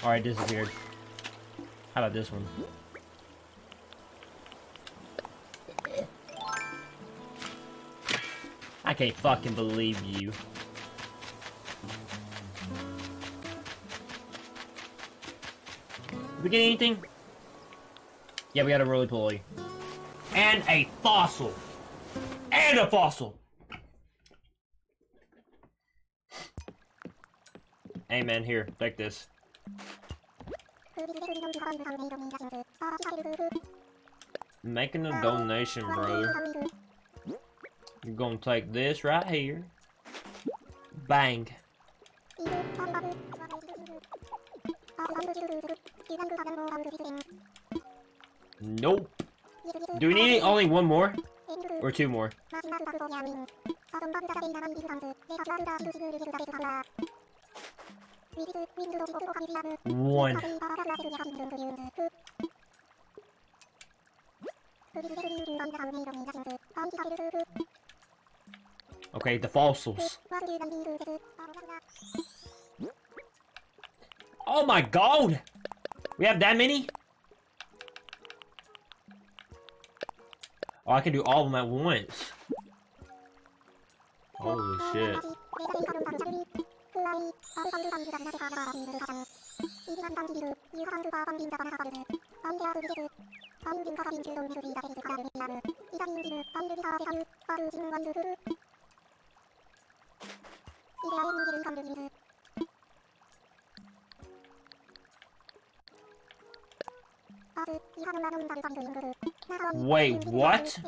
Alright, disappeared. How about this one? I can't fucking believe you. Did we get anything? Yeah, we got a roly poly. And a fossil! And a fossil! Hey man, here, take this. Making a donation, brother. You're gonna take this right here. Bang. Nope. Do we need only one more? Or two more? One. Okay, the fossils. Oh my god! We have that many? Oh, I can do all of them at once. Holy shit. Wait, what?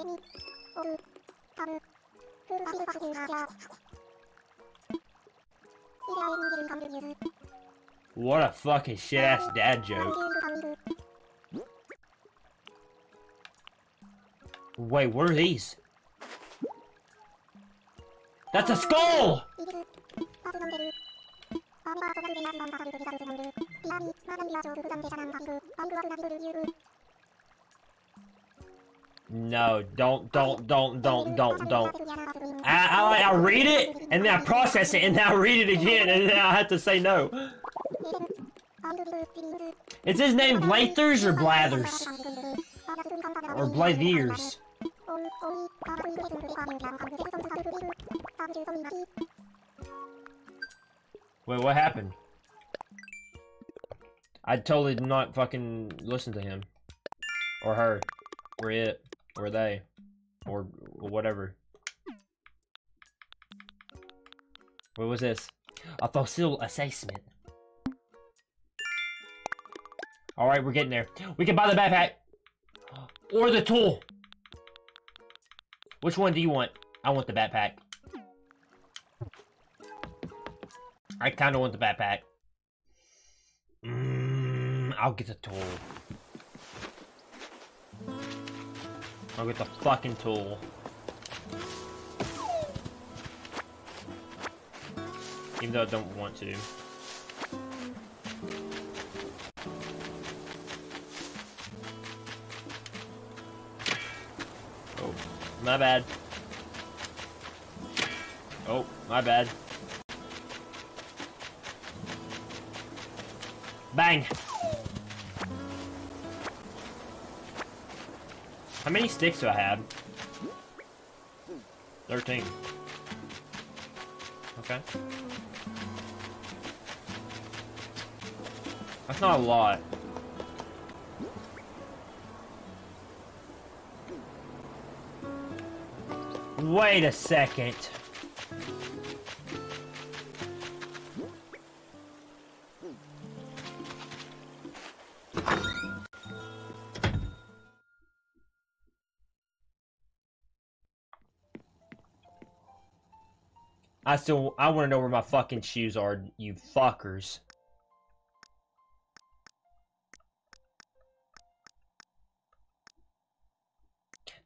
What a fucking shit-ass dad joke. Wait, what are these? That's a skull! No, don't. I read it, and then I process it, and then I read it again, and then I have to say no. Is his name Blathers or Blathers? Or Blathers? Wait, what happened? I totally did not fucking listen to him. Or her. Or it. Or they. Or whatever. What was this? A fossil assessment. Alright, we're getting there. We can buy the backpack. Or the tool. Which one do you want? I want the backpack. I kinda want the backpack. I'll get the tool. I'll get the fucking tool. Even though I don't want to. Oh, my bad. Oh, my bad. Bang! How many sticks do I have? 13. Okay. That's not a lot. Wait a second. I want to know where my fucking shoes are, you fuckers.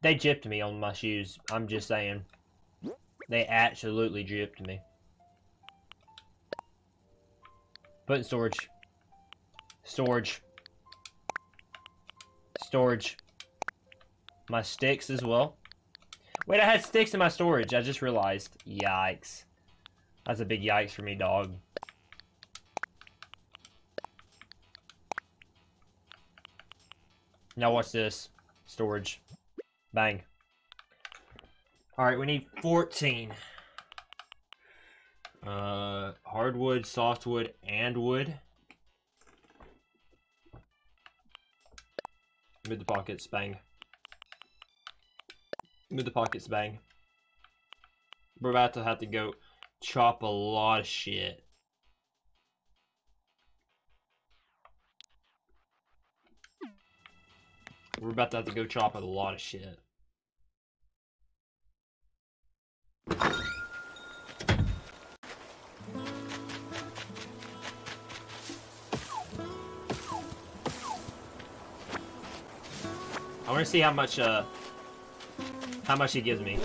They gypped me on my shoes. I'm just saying. They absolutely gypped me. Put in storage. Storage. my sticks as well. Wait, I had sticks in my storage. I just realized. Yikes. That's a big yikes for me, dog. Now watch this. Storage. Bang. Alright, we need 14. Hardwood, softwood, and wood. Move the pockets. Bang. Move the pockets, bang. We're about to have to go chop a lot of shit. We're about to have to go chop a lot of shit. I want to see how much he gives me.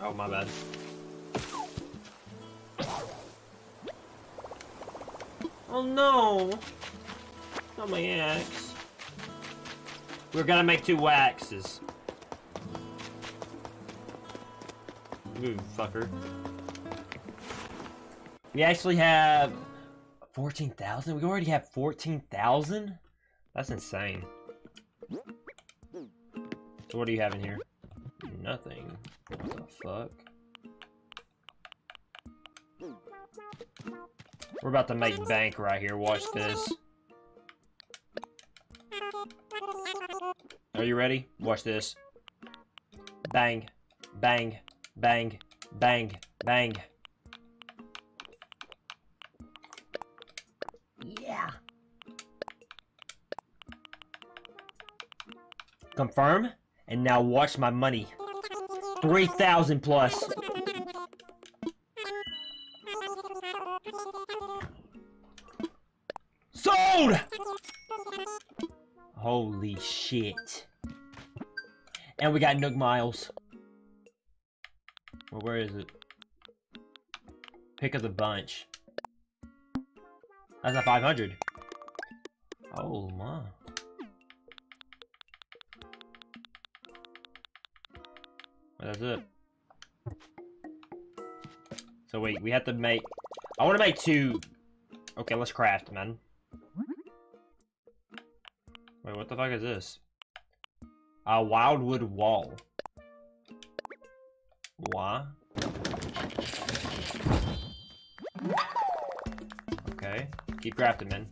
Oh, my bad. Oh no! Not my axe. We're gonna make two axes. Ooh, fucker. We actually have 14,000? We already have 14,000? That's insane. So what do you have in here? Nothing. What the fuck? We're about to make bank right here. Watch this. Are you ready? Watch this. Bang. Bang. Bang. Bang. Bang. Yeah. Confirm. And now watch my money. 3,000 plus. Sold! Holy shit. And we got Nook Miles. Well, where is it? Pick up the bunch. That's a 500. Oh my. That's it. So wait, we have to make... I want to make two... Okay, let's craft, man. Wait, what the fuck is this? A wildwood wall. Why? Okay, keep crafting, man.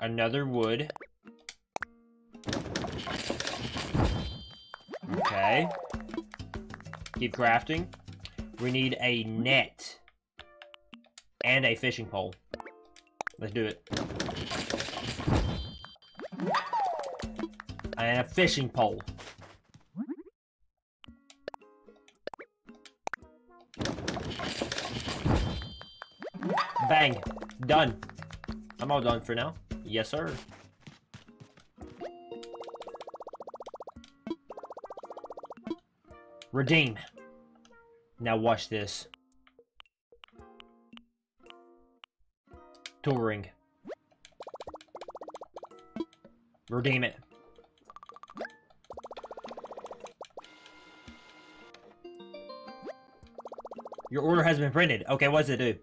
Another wood. Okay. Keep crafting. We need a net. And a fishing pole. Let's do it. And a fishing pole. Bang. Done. I'm all done for now. Yes, sir. Redeem. Now watch this. Touring. Redeem it. Your order has been printed. Okay, what does it do?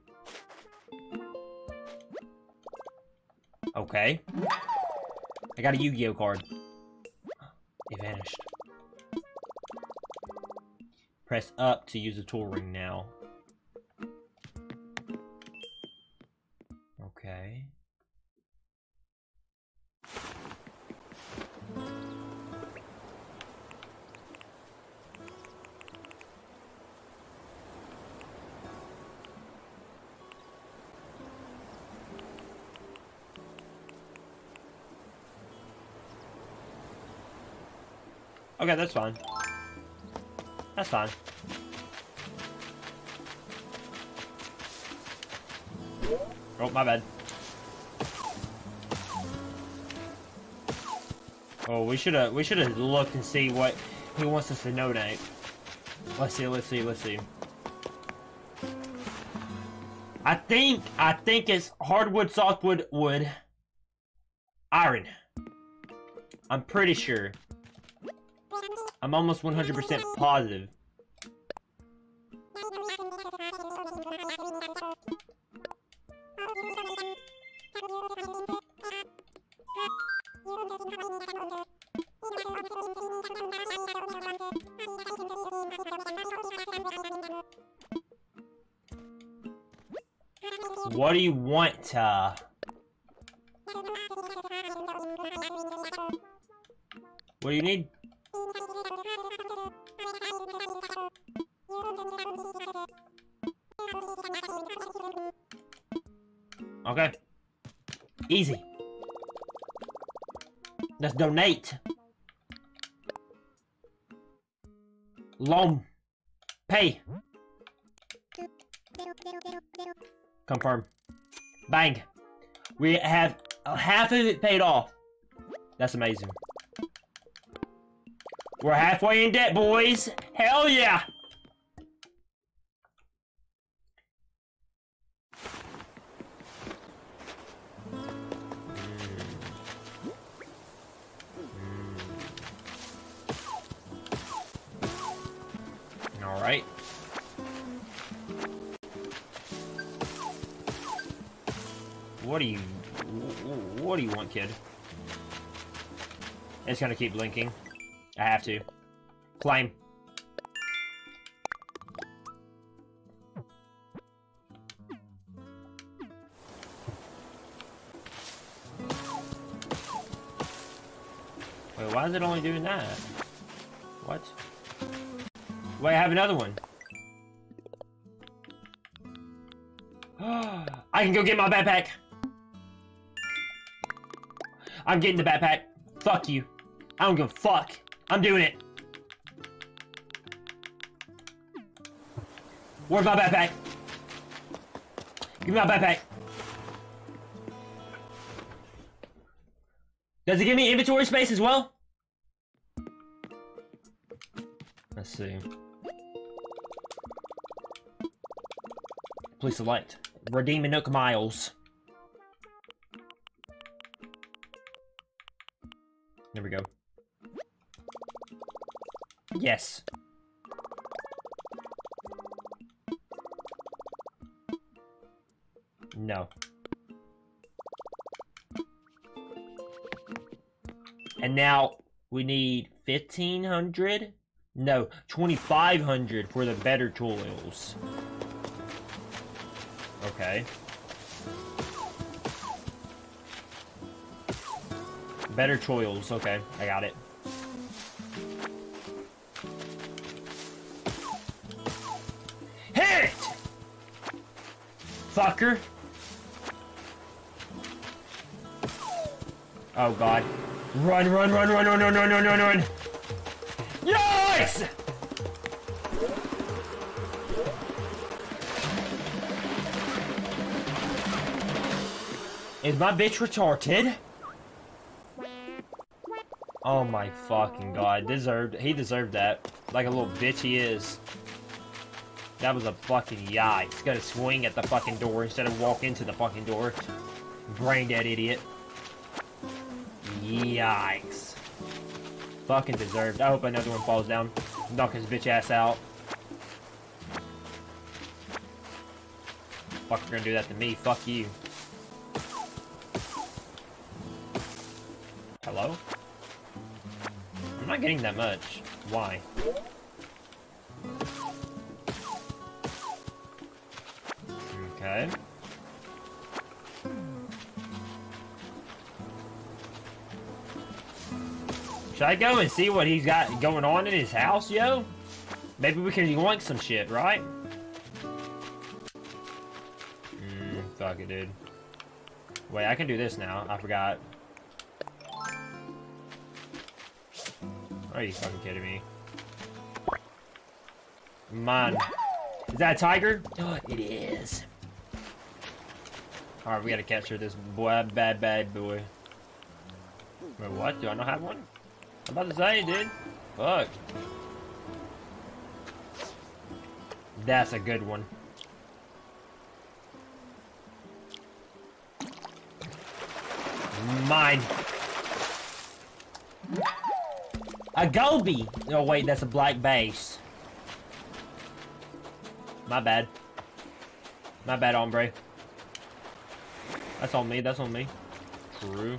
Okay. I got a Yu-Gi-Oh card. It vanished. Press up to use the tool ring now. Okay. Okay, that's fine. That's fine. Oh, my bad. Oh, we should have looked and see what he wants us to donate. Let's see. I think it's hardwood, softwood, wood, iron. I'm pretty sure. I'm almost 100% positive. What do you want? What do you need? Okay. Easy. Let's donate. Loan. Pay. Confirm. Bang. We have half of it paid off. That's amazing. We're halfway in debt, boys. Hell yeah. What do you want, kid? It's gonna keep blinking. I have to. Climb. Wait, why is it only doing that? What? Wait, I have another one. I can go get my backpack. I'm getting the backpack. Fuck you. I don't give a fuck. I'm doing it. Where's my backpack? Give me my backpack. Does it give me inventory space as well? Let's see. Please select. Redeem Nook Miles. There we go. Yes. No. And now we need 1,500? No, 2,500 for the better tools. Okay. Better toils, okay, I got it. Hit! Fucker! Oh god. Run, run, run, run, run, run, run, run, run, run! Yes! Is my bitch retarded? Oh my fucking god, he deserved that. Like a little bitch he is. That was a fucking yikes. He's gonna swing at the fucking door instead of walk into the fucking door. Brain dead idiot. Yikes. Fucking deserved. I hope another one falls down. Knock his bitch ass out. Fuck, you're gonna do that to me, fuck you. Hello? I'm not getting that much. Why? Okay. Should I go and see what he's got going on in his house, yo? Maybe we can yoink some shit, right? Fuck it, dude. Wait, I can do this now. I forgot. Are you fucking kidding me? Man. Is that a tiger? Oh, it is. Alright, we gotta capture this boy, bad boy. Wait, what? Do I not have one? I'm about to say, dude. Fuck. That's a good one. Mine. A goby! Oh wait, that's a black bass. My bad. My bad, hombre. That's on me, that's on me. True.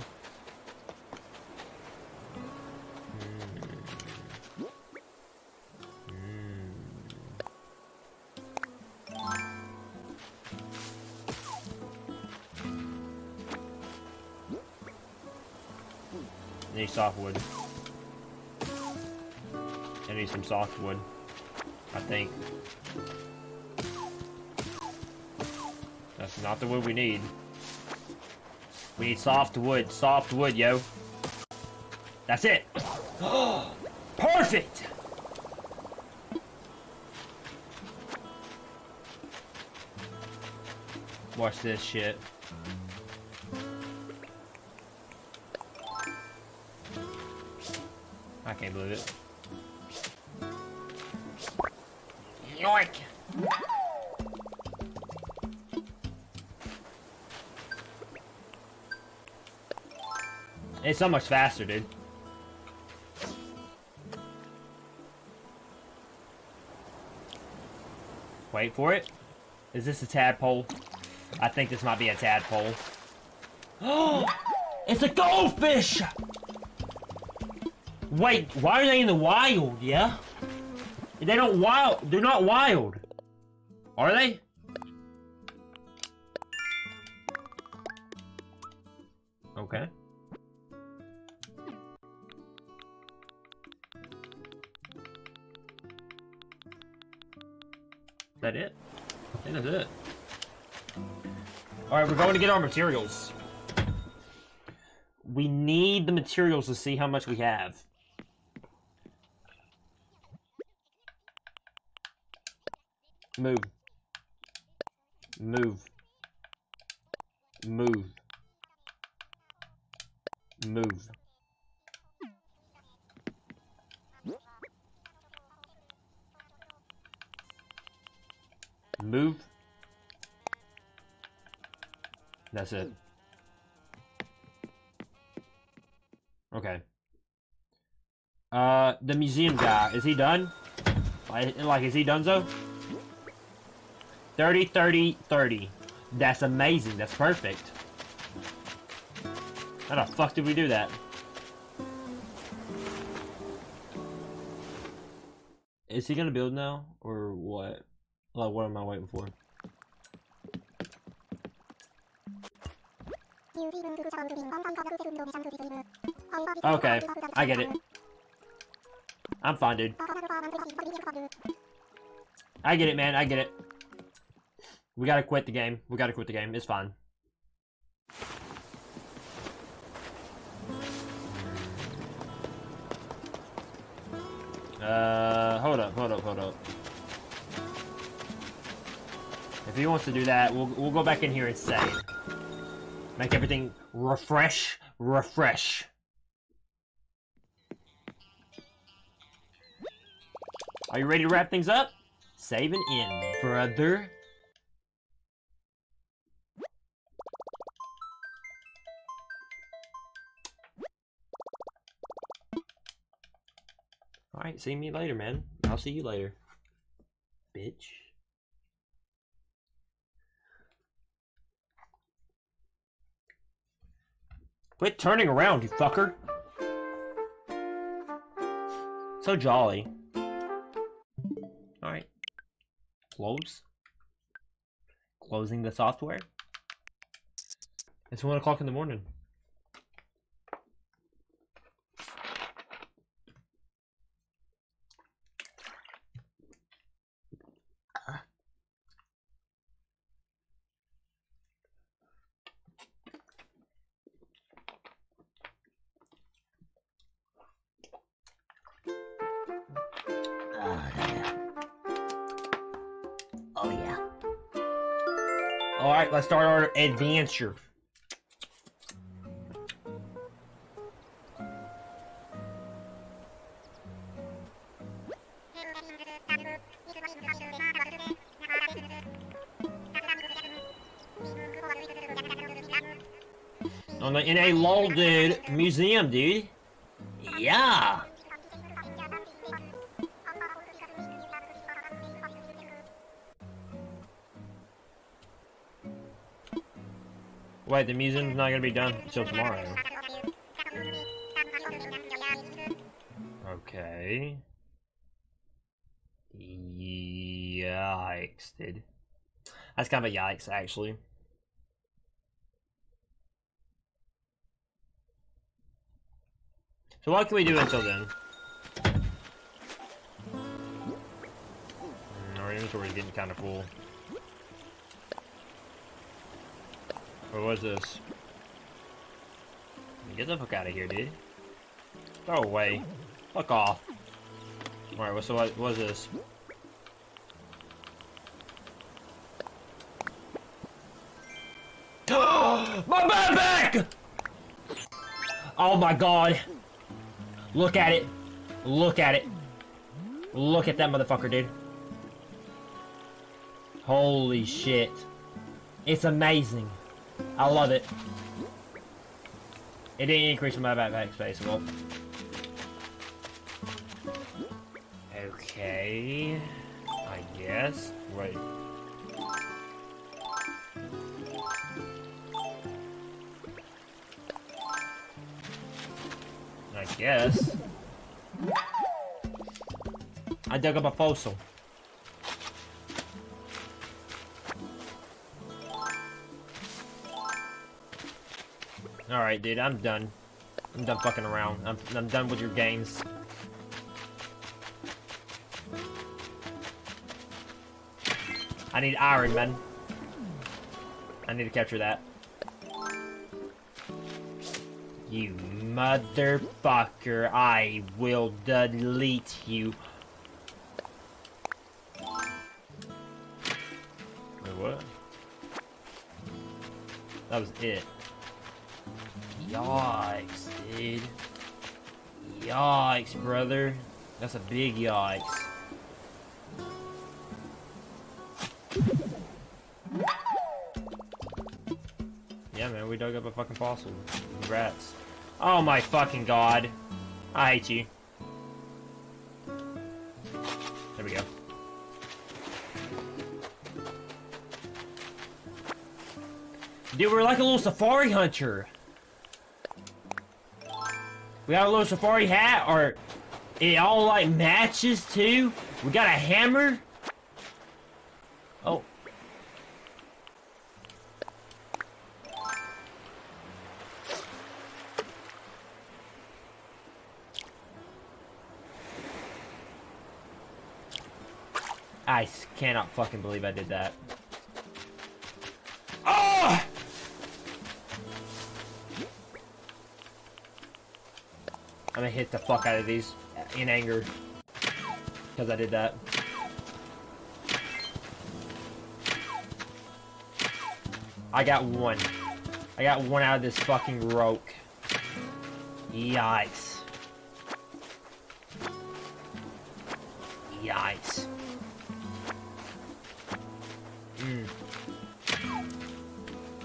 Need softwood. I need some softwood, I think. That's not the wood we need. We need softwood. Softwood, yo. That's it. Perfect! Watch this shit. I can't believe it. Yoink! It's so much faster, dude. Wait for it. Is this a tadpole? I think this might be a tadpole. Oh! It's a goldfish! Wait, why are they in the wild, yeah? They don't wild, they're not wild. Are they? Okay. Is that it? I think that's it. Alright, we're going to get our materials. We need the materials to see how much we have. Move. Move. Move. Move. Move. That's it. Okay. The museum guy, is he done? Like is he done so? 30, 30, 30. That's amazing. That's perfect. How the fuck did we do that? Is he gonna build now? Or what? Like, what am I waiting for? Okay. I get it. I'm fine, dude. I get it, man. I get it. We gotta quit the game. We gotta quit the game. It's fine. Hold up, hold up, hold up. If he wants to do that, we'll go back in here and save. Make everything refresh, refresh. Are you ready to wrap things up? Save and end, brother. Alright, see me later, man. I'll see you later. Bitch. Quit turning around, you fucker. So jolly. Alright. Close. Closing the software. It's 1 o'clock in the morning. Alright, let's start our adventure. In a loaded museum, dude. Yeah. Wait, the museum's not gonna be done until tomorrow. Okay. Yikes, dude. That's kind of a yikes, actually. So what can we do until then? Our inventory is getting kind of full. What was this? Get the fuck out of here, dude. Throw away. Fuck off. Alright, well, so what was this? My backpack! Oh my god. Look at it. Look at it. Look at that motherfucker, dude. Holy shit. It's amazing. I love it. It didn't increase my backpack space at all. Okay, I guess. Wait. I guess. I dug up a fossil. Alright, dude, I'm done. I'm done fucking around. I'm done with your games. I need iron, man. I need to capture that. You motherfucker. I will delete you. Wait, what? That was it. Yikes, dude. Yikes, brother. That's a big yikes. Yeah, man, we dug up a fucking fossil. Congrats. Oh my fucking god. I hate you. There we go. Dude, we're like a little safari hunter. We got a little safari hat, or it all like matches too. We got a hammer. Oh. I cannot fucking believe I did that. Oh! I'm gonna hit the fuck out of these in anger because I did that. I got one. I got one out of this fucking roke. Yikes. Yikes.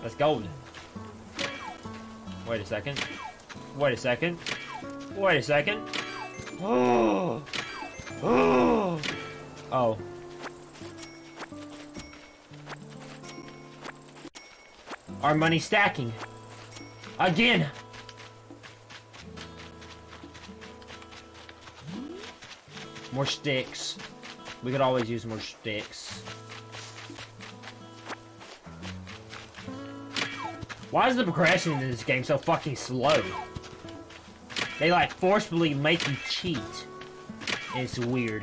That's gold. Wait a second. Wait a second. Wait a second. Oh. Oh. Oh. Our money stacking. Again. More sticks. We could always use more sticks. Why is the progression in this game so fucking slow? They like forcefully make you cheat. It's weird.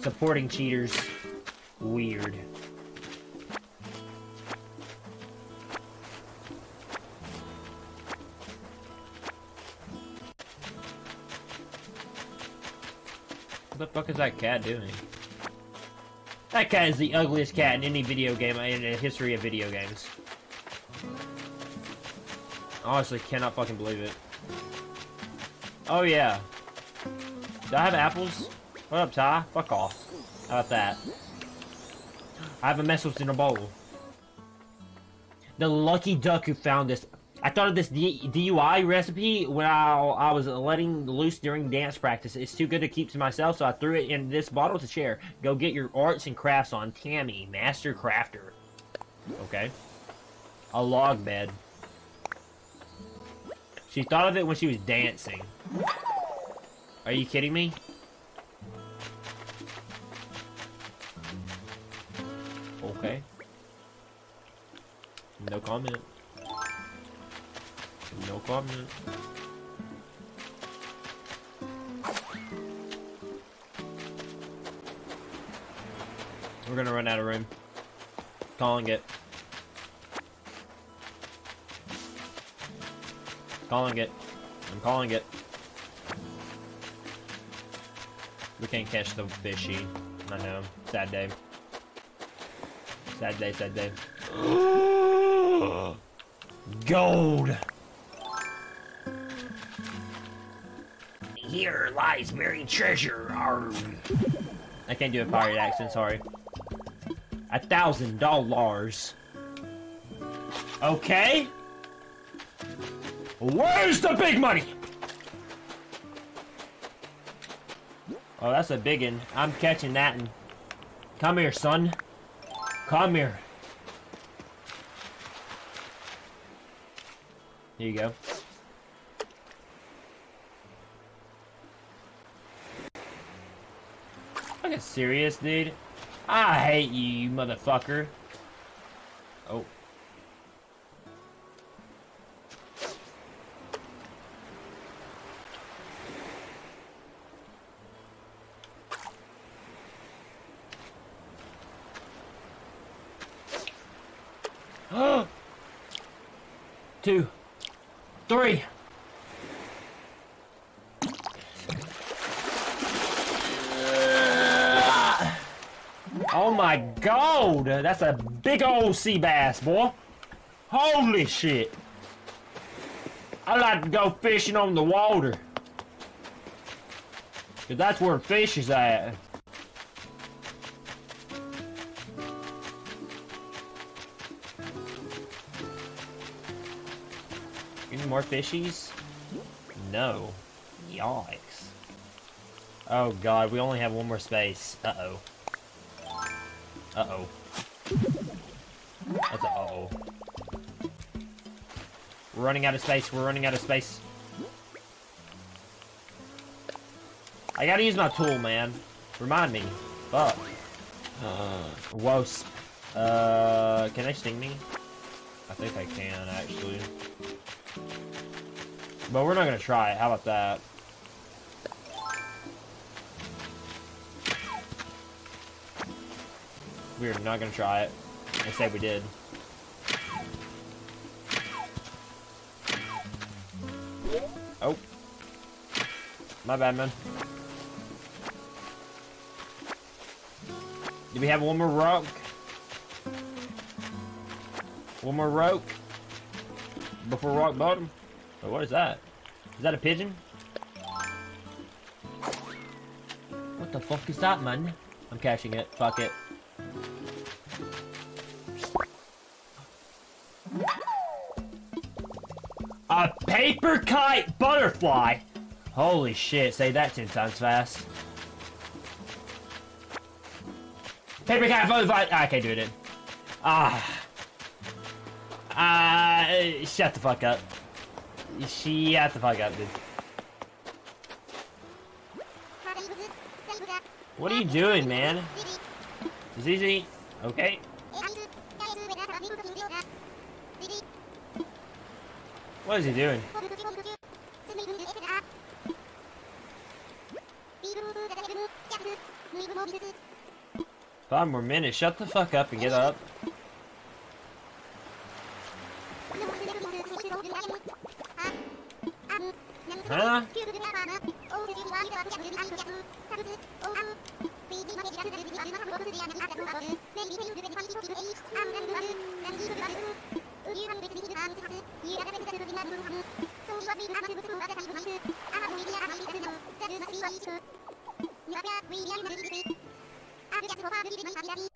Supporting cheaters. Weird. What the fuck is that cat doing? That cat is the ugliest cat in any video game in the history of video games. Honestly, cannot fucking believe it. Oh, yeah. Do I have apples? What up, Ty? Fuck off. How about that? I have a message in a bowl. The lucky duck who found this. I thought of this DUI recipe when I was letting loose during dance practice. It's too good to keep to myself, so I threw it in this bottle to share. Go get your arts and crafts on. Tammy, master crafter. Okay. a log bed. She thought of it when she was dancing. Are you kidding me? Okay. No comment. No comment. We're gonna run out of room. Calling it. Calling it. I'm calling it. We can't catch the fishy. I know. Sad day. Sad day, sad day. Gold! Here lies buried treasure. Arr. I can't do a pirate accent, sorry. $1,000. Okay? Where's the big money? Oh, that's a big one. I'm catching that one. Come here, son. Come here. Here you go. Are you serious, dude? I hate you, you motherfucker. Oh. Oh. 2, 3. Oh my god, that's a big old sea bass, boy. Holy shit. I like to go fishing on the water. Cause that's where fish is at. Any more fishies? No. Yikes. Oh god, we only have one more space. Uh-oh. Uh-oh. That's a uh-oh. We're running out of space. We're running out of space. I gotta use my tool, man. Remind me. Fuck. Whoa. Can they sting me? I think I can, actually. But we're not gonna try it. How about that? We are not gonna try it. They said we did. Oh. My bad, man. Do we have one more rope? One more rope? Before rock bottom? Oh, what is that? Is that a pigeon? What the fuck is that, man? I'm catching it. Fuck it. A paper kite butterfly? Holy shit, say that 10 times fast. Paper kite butterfly. I can't do it. Shut the fuck up. Shut the fuck up, dude. What are you doing, man? It's easy. Okay. What is he doing? Five more minutes. Shut the fuck up and get up. Huh?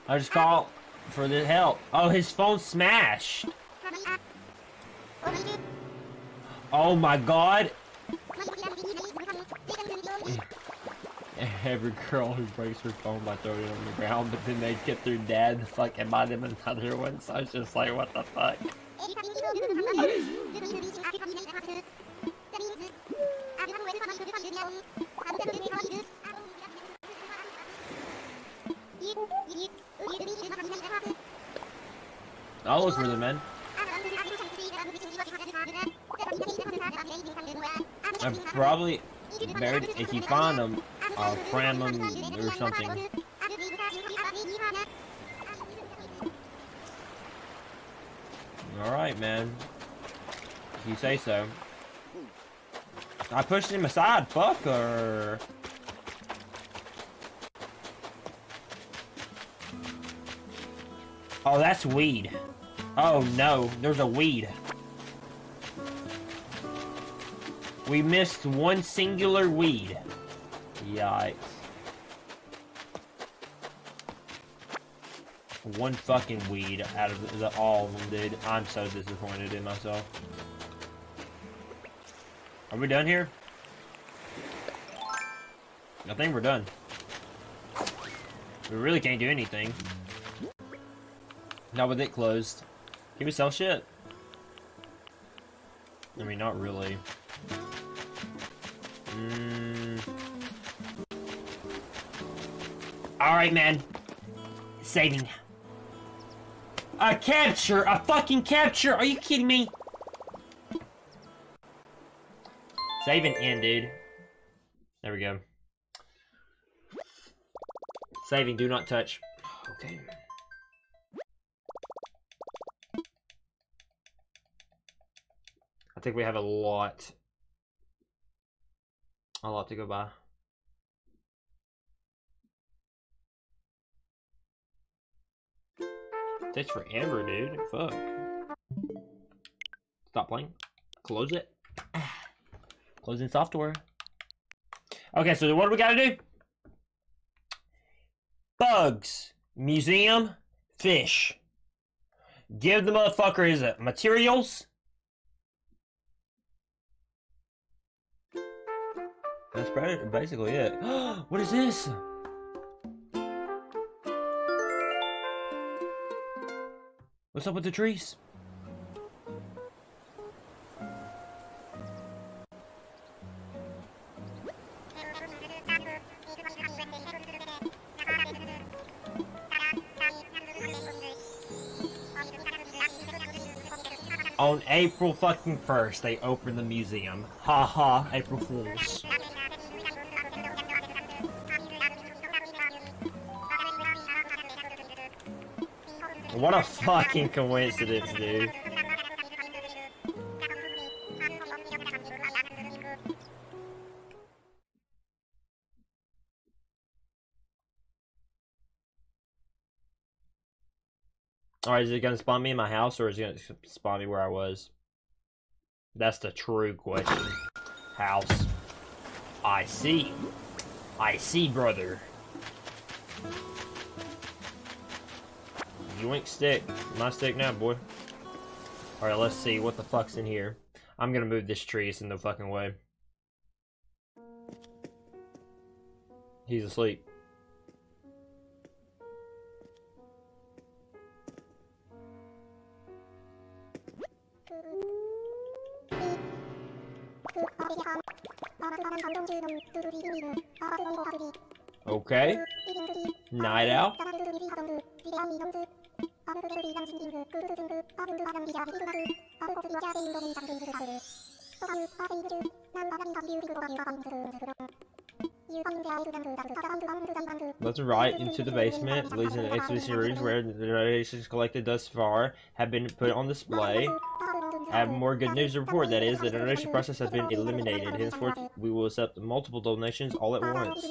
I just called for the help. Oh, his phone smashed. Oh my god. Every girl who breaks her phone by throwing it on the ground, but then they get their dad to fucking buy them another one, so I was just like, what the fuck? Those were the men. I probably buried, if you find them, I'll cram them or something. Alright, man. If you say so. I pushed him aside, fucker! Oh, that's weed. Oh no, there's a weed. We missed one singular weed. Yikes. One fucking weed out of the all of them, dude. I'm so disappointed in myself. Are we done here? I think we're done. We really can't do anything. Not with it closed. He would sell shit. I mean, not really. Alright, man. Saving. A capture! A fucking capture! Are you kidding me? Saving in, dude. There we go. Saving, do not touch. Okay. I think we have a lot to go by. That's for Amber, dude. Fuck. Stop playing. Close it. Closing software. Okay, so what do we gotta do? Bugs. Museum. Fish. Give the motherfucker his materials. That's basically it. What is this? What's up with the trees? On April fucking 1st, they opened the museum. Haha, ha, April Fools. What a fucking coincidence, dude. Alright, is it gonna spawn me in my house, or is it gonna spawn me where I was? That's the true question. House. I see. I see, brother. You ain't stick. My stick now, boy. Alright, let's see what the fuck's in here. I'm gonna move this tree. It's in the fucking way. He's asleep. Okay. Night owl. Let's right into the basement. Leads into exhibition rooms where the donations collected thus far have been put on display. I have more good news to report. That is, the donation process has been eliminated. Henceforth, we will accept multiple donations all at once.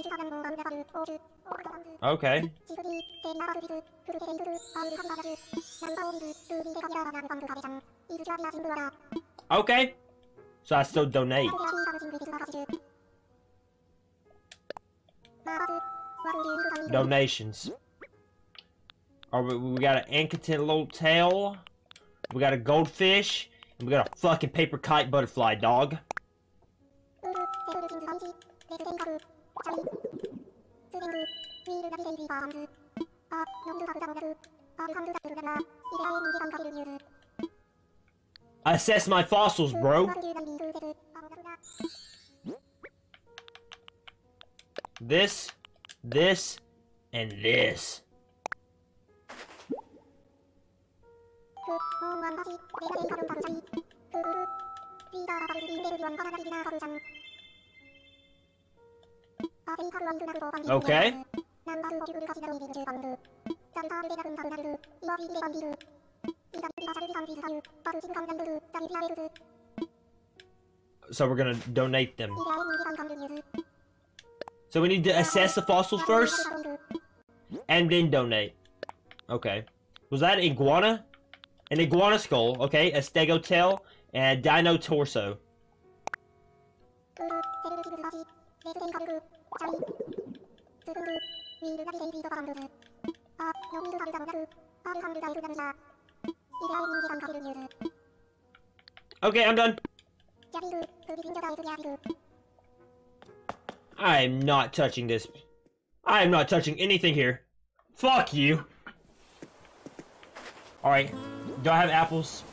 Okay. Okay. So I still donate. Donations. All right, we got an antelope tail. We got a goldfish. And we got a fucking paper kite butterfly, dog. Assess my fossils, bro. This, this, and this. Okay. So we're gonna donate them. So we need to assess the fossils first, and then donate. Okay. Was that iguana? An iguana skull, okay, a stego tail, and a dino torso. Okay, I'm done. I am not touching this. I am not touching anything here. Fuck you. Alright. Do I have apples?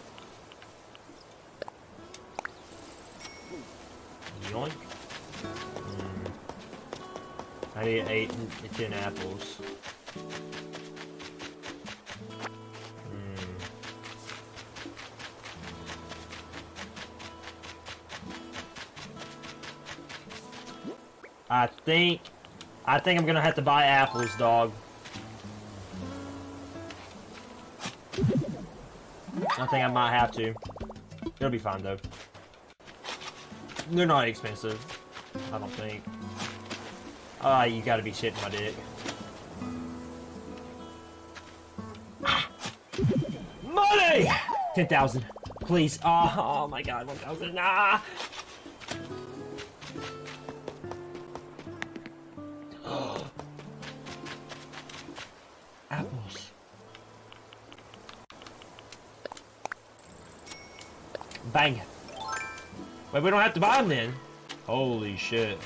Yoink. I need 8 and 10 apples. I think I'm gonna have to buy apples, dog. I think I might have to. It'll be fine, though. They're not expensive, I don't think. Ah, you gotta be shitting my dick. Ah! Money! 10,000. Please. Oh my god, 1,000. Nah! Apples. Bang. Wait, we don't have to buy them then. Holy shit.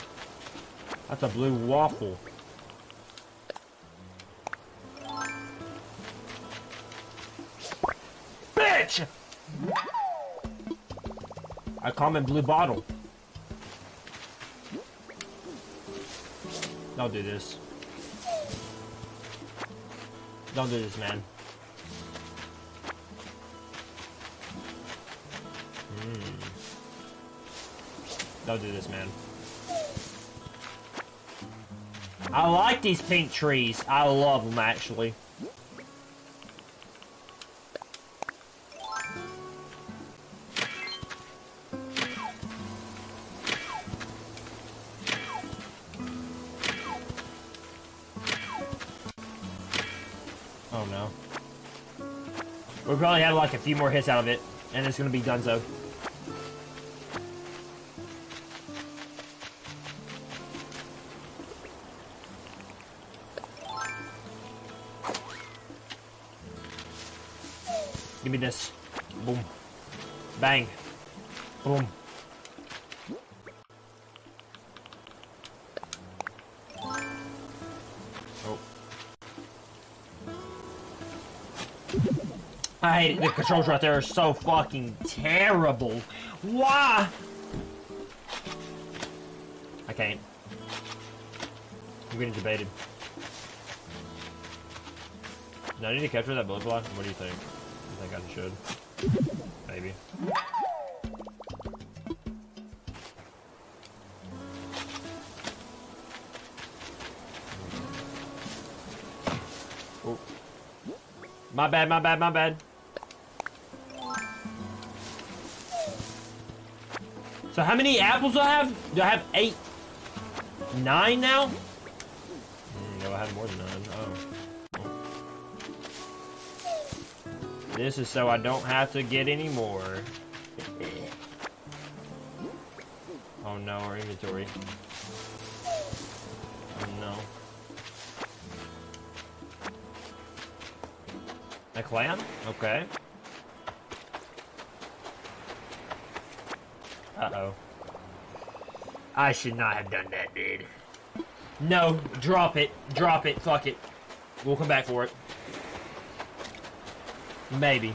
That's a blue waffle. Bitch! A common blue bottle. Don't do this. Don't do this, man. Don't do this, man. I like these pink trees. I love them, actually. Oh, no. We'll probably have, like, a few more hits out of it, and it's gonna be donezo. Give me this. Boom. Bang. Boom. Oh. I hate it. The controls right there are so fucking terrible. Why? I can't. I'm getting debated. Do I need to capture that blood block? What do you think? I think I should. Maybe. Oh. My bad, my bad, my bad. So how many apples do I have? Do I have 8? 9 now? No, I have more than 9. Oh. This is so I don't have to get any more. Oh no, our inventory. Oh no. A clam? Okay. Uh-oh. I should not have done that, dude. No, drop it. Drop it. Fuck it. We'll come back for it. Maybe.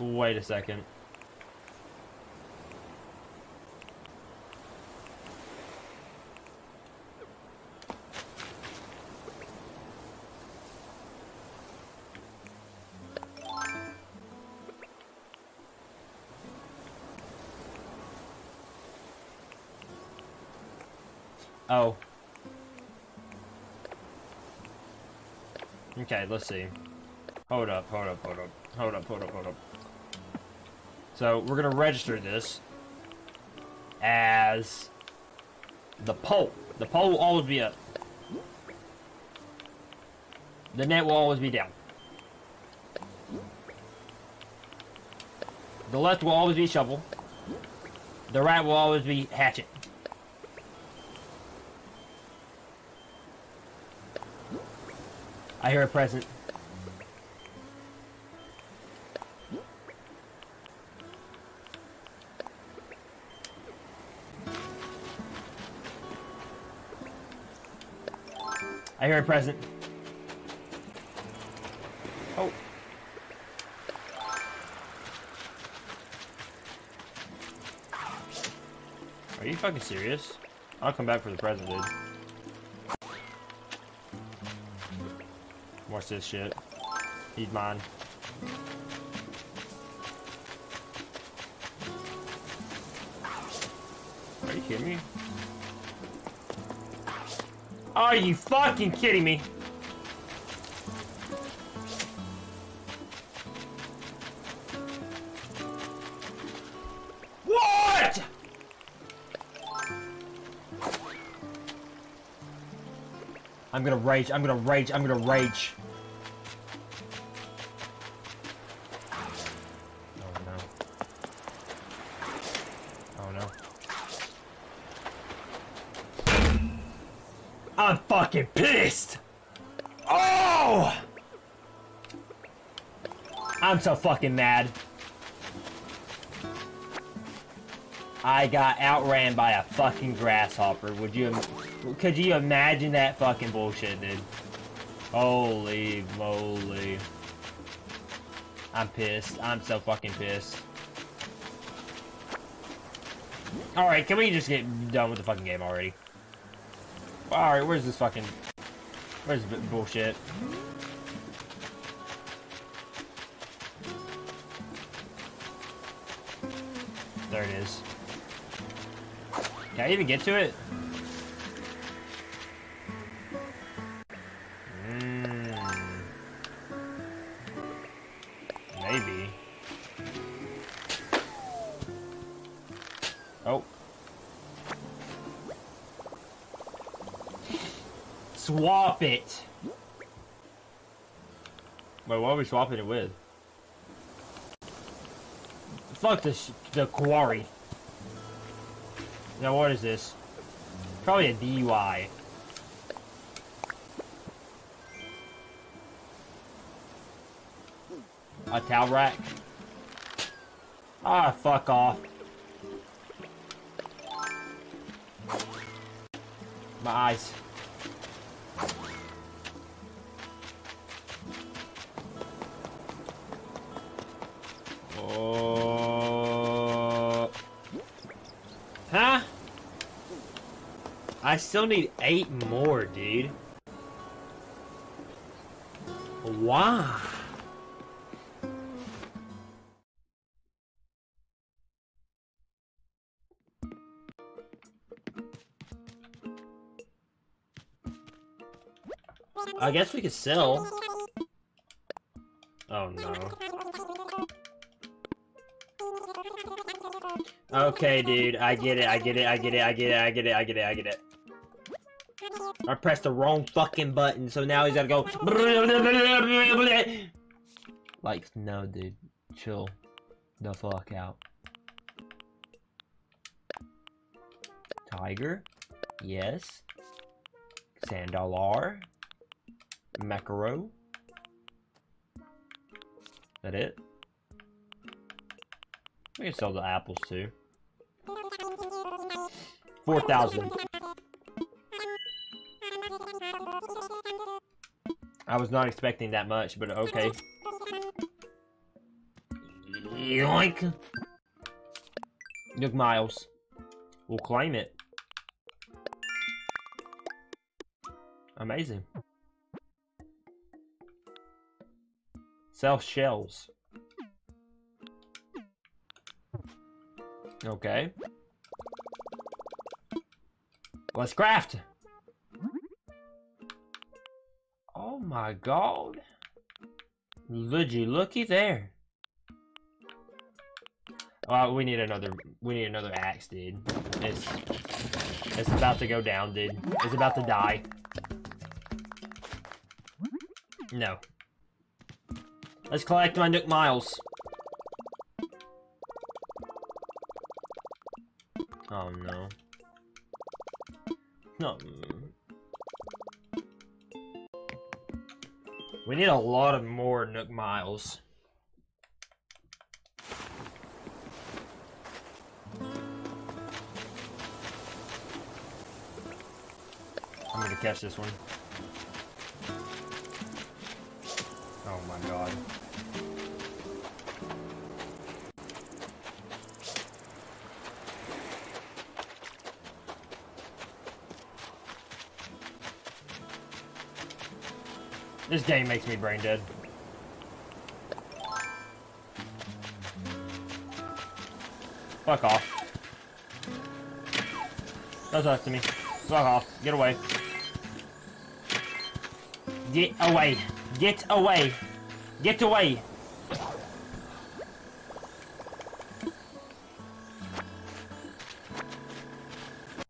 Wait a second. Oh. Okay, let's see. Hold up. So, we're gonna register this as the pole. The pole will always be up. The net will always be down. The left will always be shovel. The right will always be hatchet. I hear a present. I hear a present. Oh. Are you fucking serious? I'll come back for the present, dude. Watch this shit. He's mine. Are you kidding me? Are you fucking kidding me? What? I'm gonna rage. I'm gonna rage. I'm fucking pissed! Oh! I'm so fucking mad. I got outran by a fucking grasshopper. Could you imagine that fucking bullshit, dude? Holy moly. I'm pissed. I'm so fucking pissed. Alright, can we just get done with the fucking game already? Alright, where's this fucking... Where's this bullshit? There it is. Can I even get to it? Maybe. Oh. Swap it! Wait, what are we swapping it with? Fuck this, the quarry. Now what is this? Probably a DUI. A towel rack? Ah, fuck off. My eyes. Huh? I still need 8 more, dude. Why? I guess we could sell. Oh no. Okay, dude, I get it. I pressed the wrong fucking button, so now he's gotta go. Like, no, dude. Chill the fuck out. Tiger? Yes. Sandalar? Macaro? That it? We can sell the apples too. 4,000. I was not expecting that much, but okay. Yoink! Nook Miles. We'll claim it. Amazing. Sell shells. Okay. Let's craft! Oh my god. Looky, looky there. Oh, we need another axe, dude. It's about to go down, dude. It's about to die. No. Let's collect my Nook Miles. Oh no. No. We need a lot of more Nook Miles. I'm gonna catch this one. Oh my god. This game makes me brain dead. Fuck off. Don't talk to me. Fuck off. Get away. Get away. Get away. Get away.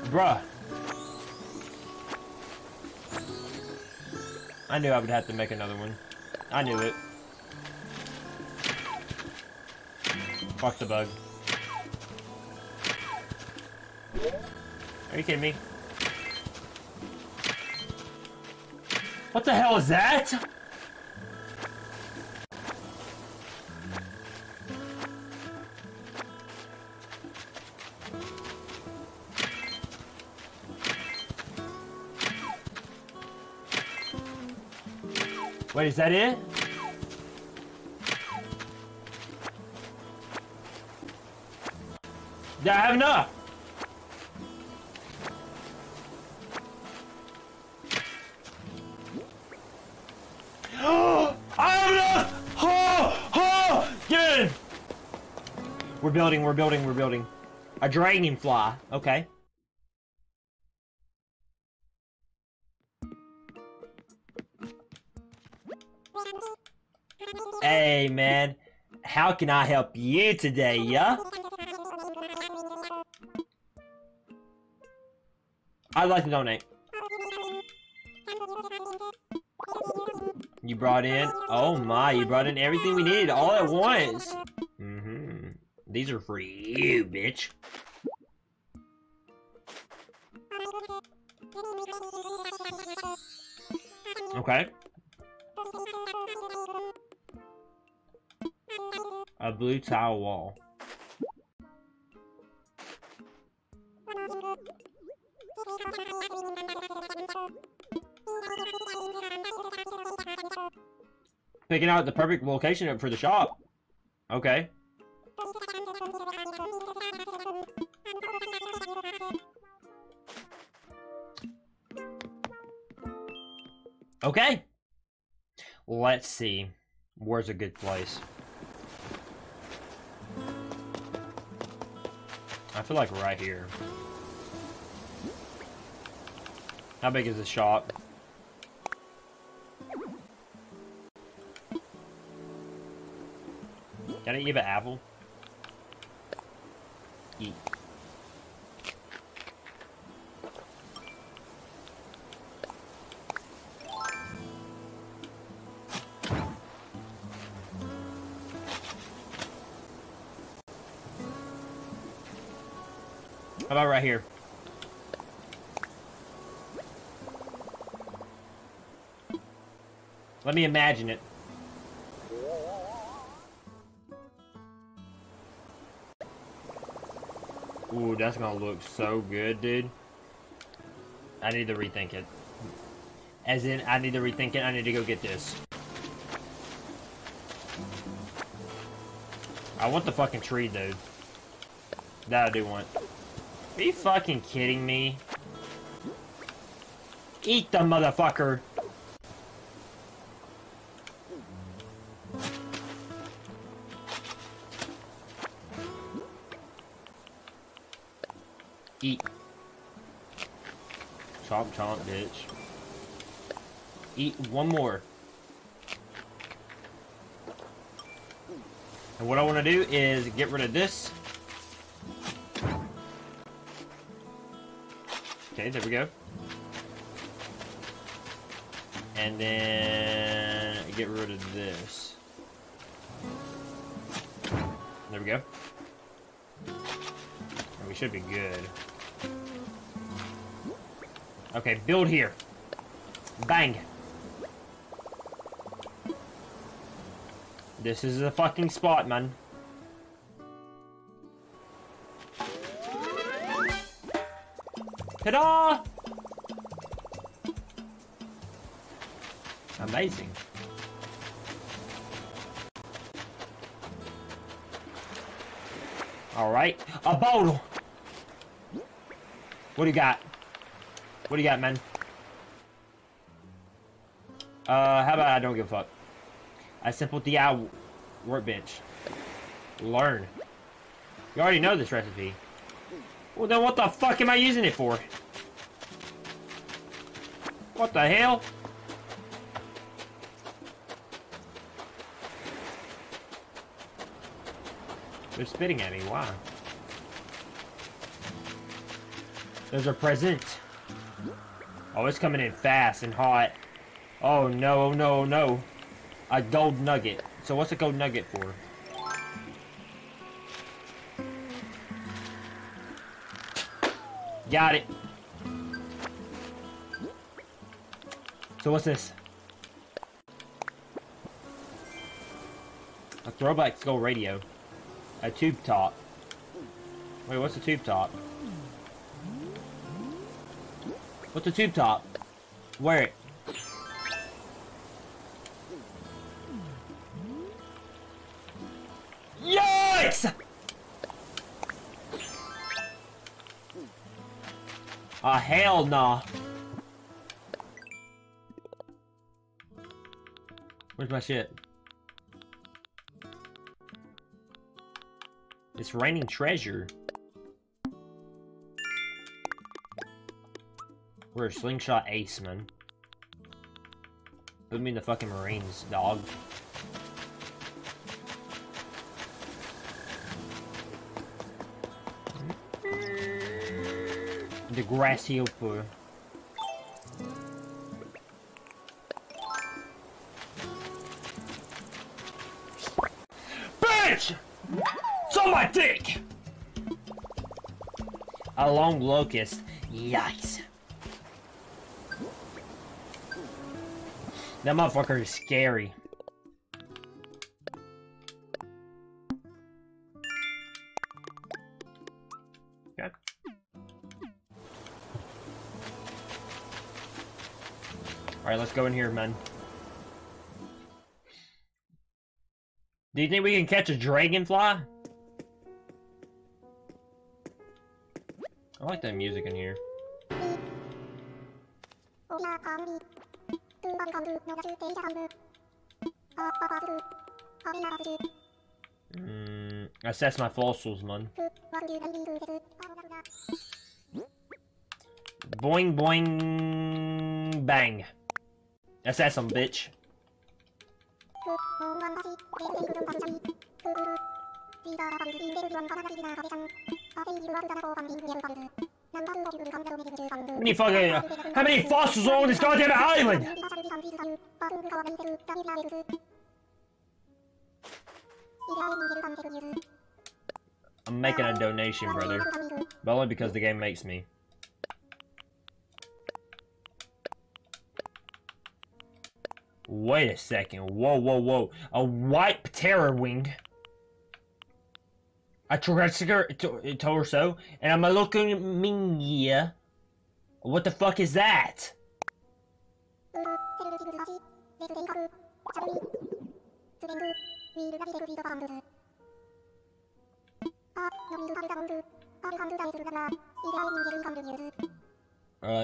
Bruh. I knew I would have to make another one. I knew it. Fuck the bug. Are you kidding me? What the hell is that? Wait, is that it? Yeah, I have enough! I have enough! Oh, oh, get in! We're building. A dragonfly. Okay. Hey man, how can I help you today, yeah? I'd like to donate. You brought in, oh my, you brought in everything we needed all at once. Mm-hmm. These are for you, bitch. Okay. A blue tile wall. Picking out the perfect location for the shop. Okay. Okay. Let's see. Where's a good place? I feel like right here. How big is this shop? Can I eat an apple? Eat. How about right here? Let me imagine it. Ooh, that's gonna look so good, dude. I need to rethink it. As in, I need to rethink it. I need to go get this. I want the fucking tree, though. That I do want. Are you fucking kidding me? Eat the motherfucker! Eat. Chomp chomp, bitch. Eat one more. And what I want to do is get rid of this. Okay, there we go. And then get rid of this. There we go. And we should be good. Okay, build here. Bang. This is the fucking spot, man. Ta-da! Amazing. Alright, a bottle! What do you got? What do you got, man? How about I don't give a fuck? I simple DIY workbench. Learn. You already know this recipe. Well, then what the fuck am I using it for? What the hell? They're spitting at me. Why? There's a present. Oh, it's coming in fast and hot. Oh, no, no, no. A gold nugget. So what's a gold nugget for? Got it. So what's this? A throwback skull radio. A tube top. Wait, what's a tube top? What's a tube top? Wear it. Yikes! Ah, hell nah. Where's my shit? It's raining treasure. We're a slingshot ace, man. Put me in the fucking Marines, dog. The grass heel pool. Bitch! It's on my dick! A long locust. Yikes. That motherfucker is scary. Okay. Alright, let's go in here, man. Do you think we can catch a dragonfly? I like that music in here. Assess my fossils, man. Boing, boing, bang. Assess them, bitch. How many fossils are on this goddamn island? I'm making a donation, brother. But only because the game makes me. Wait a second. Whoa, whoa, whoa. A white terror wing. A Triceratops torso. And I'm looking at Minya. What the fuck is that?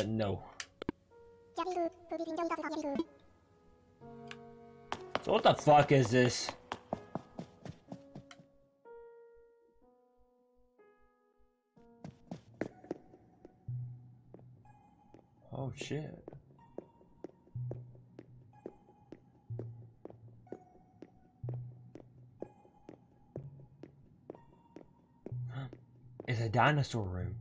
No. So what the fuck is this? Oh shit. It's a dinosaur room.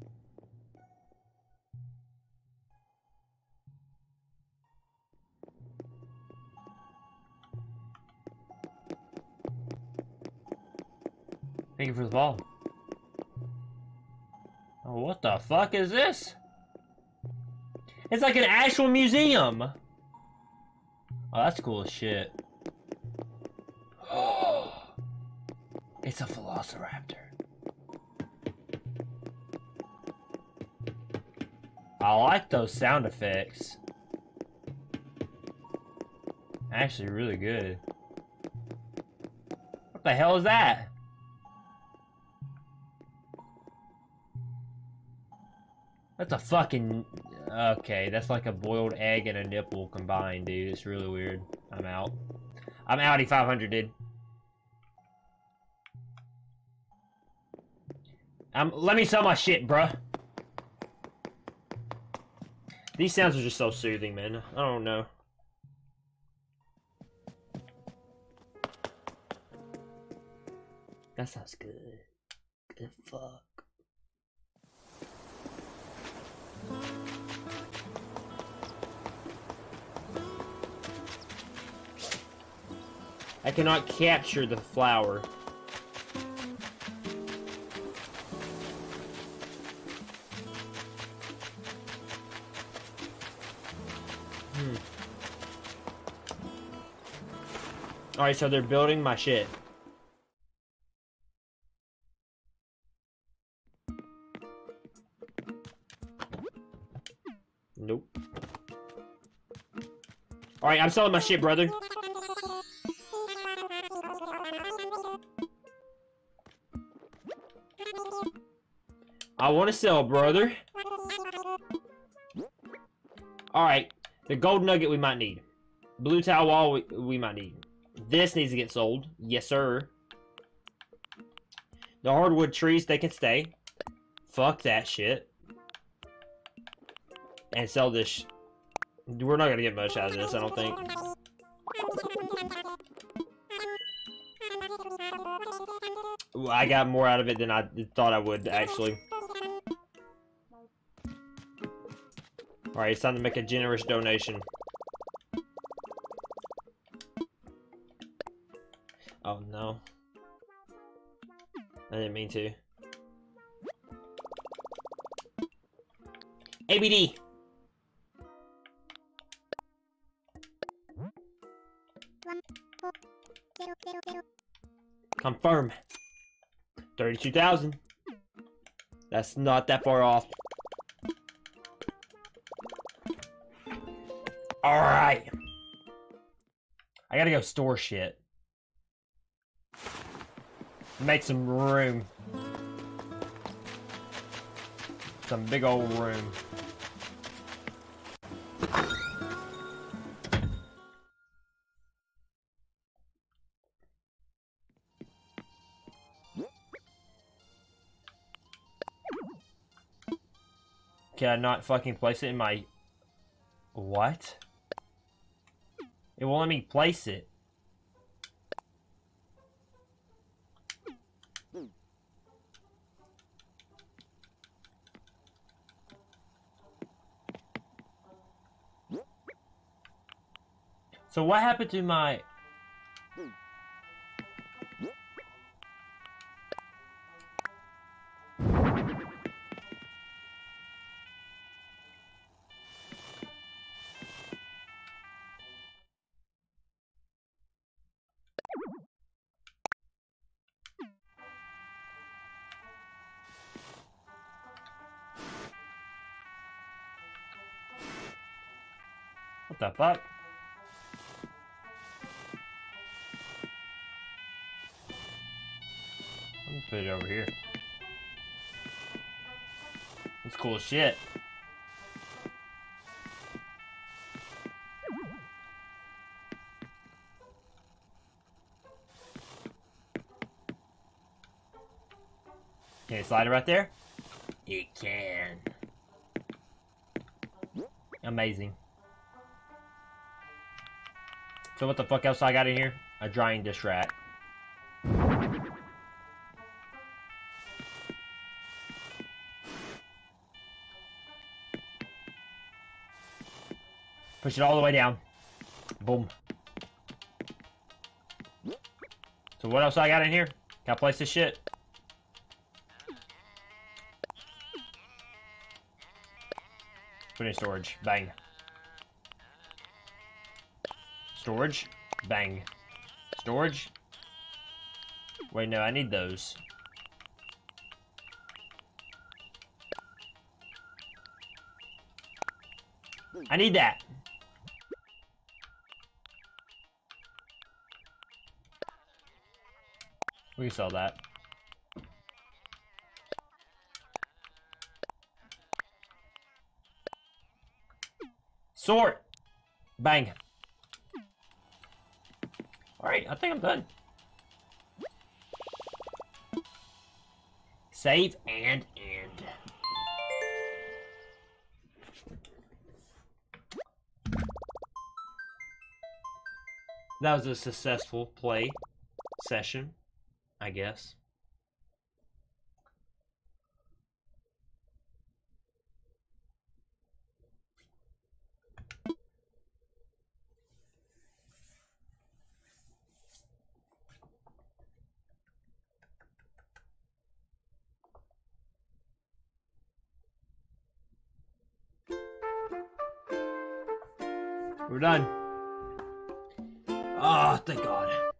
Thank you for the ball. Oh, what the fuck is this? It's like an actual museum. Oh, that's cool as shit. It's a velociraptor. I like those sound effects. Actually, really good. What the hell is that? That's a fucking... Okay, that's like a boiled egg and a nipple combined, dude. It's really weird. I'm out. I'm outie 500, dude. Let me sell my shit, bruh. These sounds are just so soothing, man. I don't know. That sounds good. Good fuck. I cannot capture the flower. Alright, so they're building my shit. Nope. Alright, I'm selling my shit, brother. I want to sell, brother. Alright, the gold nugget we might need. Blue tile wall we might need. This needs to get sold. Yes, sir. The hardwood trees, they can stay. Fuck that shit. And sell this sh... We're not gonna get much out of this, I don't think. Ooh, I got more out of it than I thought I would, actually. Alright, it's time to make a generous donation. Oh no. I didn't mean to. ABD! Confirm. 32,000. That's not that far off. Alright. I gotta go store shit. Make some room. Some big old room. Can I not fucking place it in my... What? It won't let me place it. So what happened to my... What the fuck? Put it over here. That's cool as shit. Can you slide it right there? It can. Amazing. So what the fuck else I got in here? A drying dish rack. Push it all the way down. Boom. So what else I got in here? Can I place this shit? Put in storage. Bang. Storage. Bang. Storage. Wait, no, I need those. I need that. We can sell that. Sort. Bang. Alright, I think I'm done. Save and end. That was a successful play session, I guess. We're done. Oh, thank God.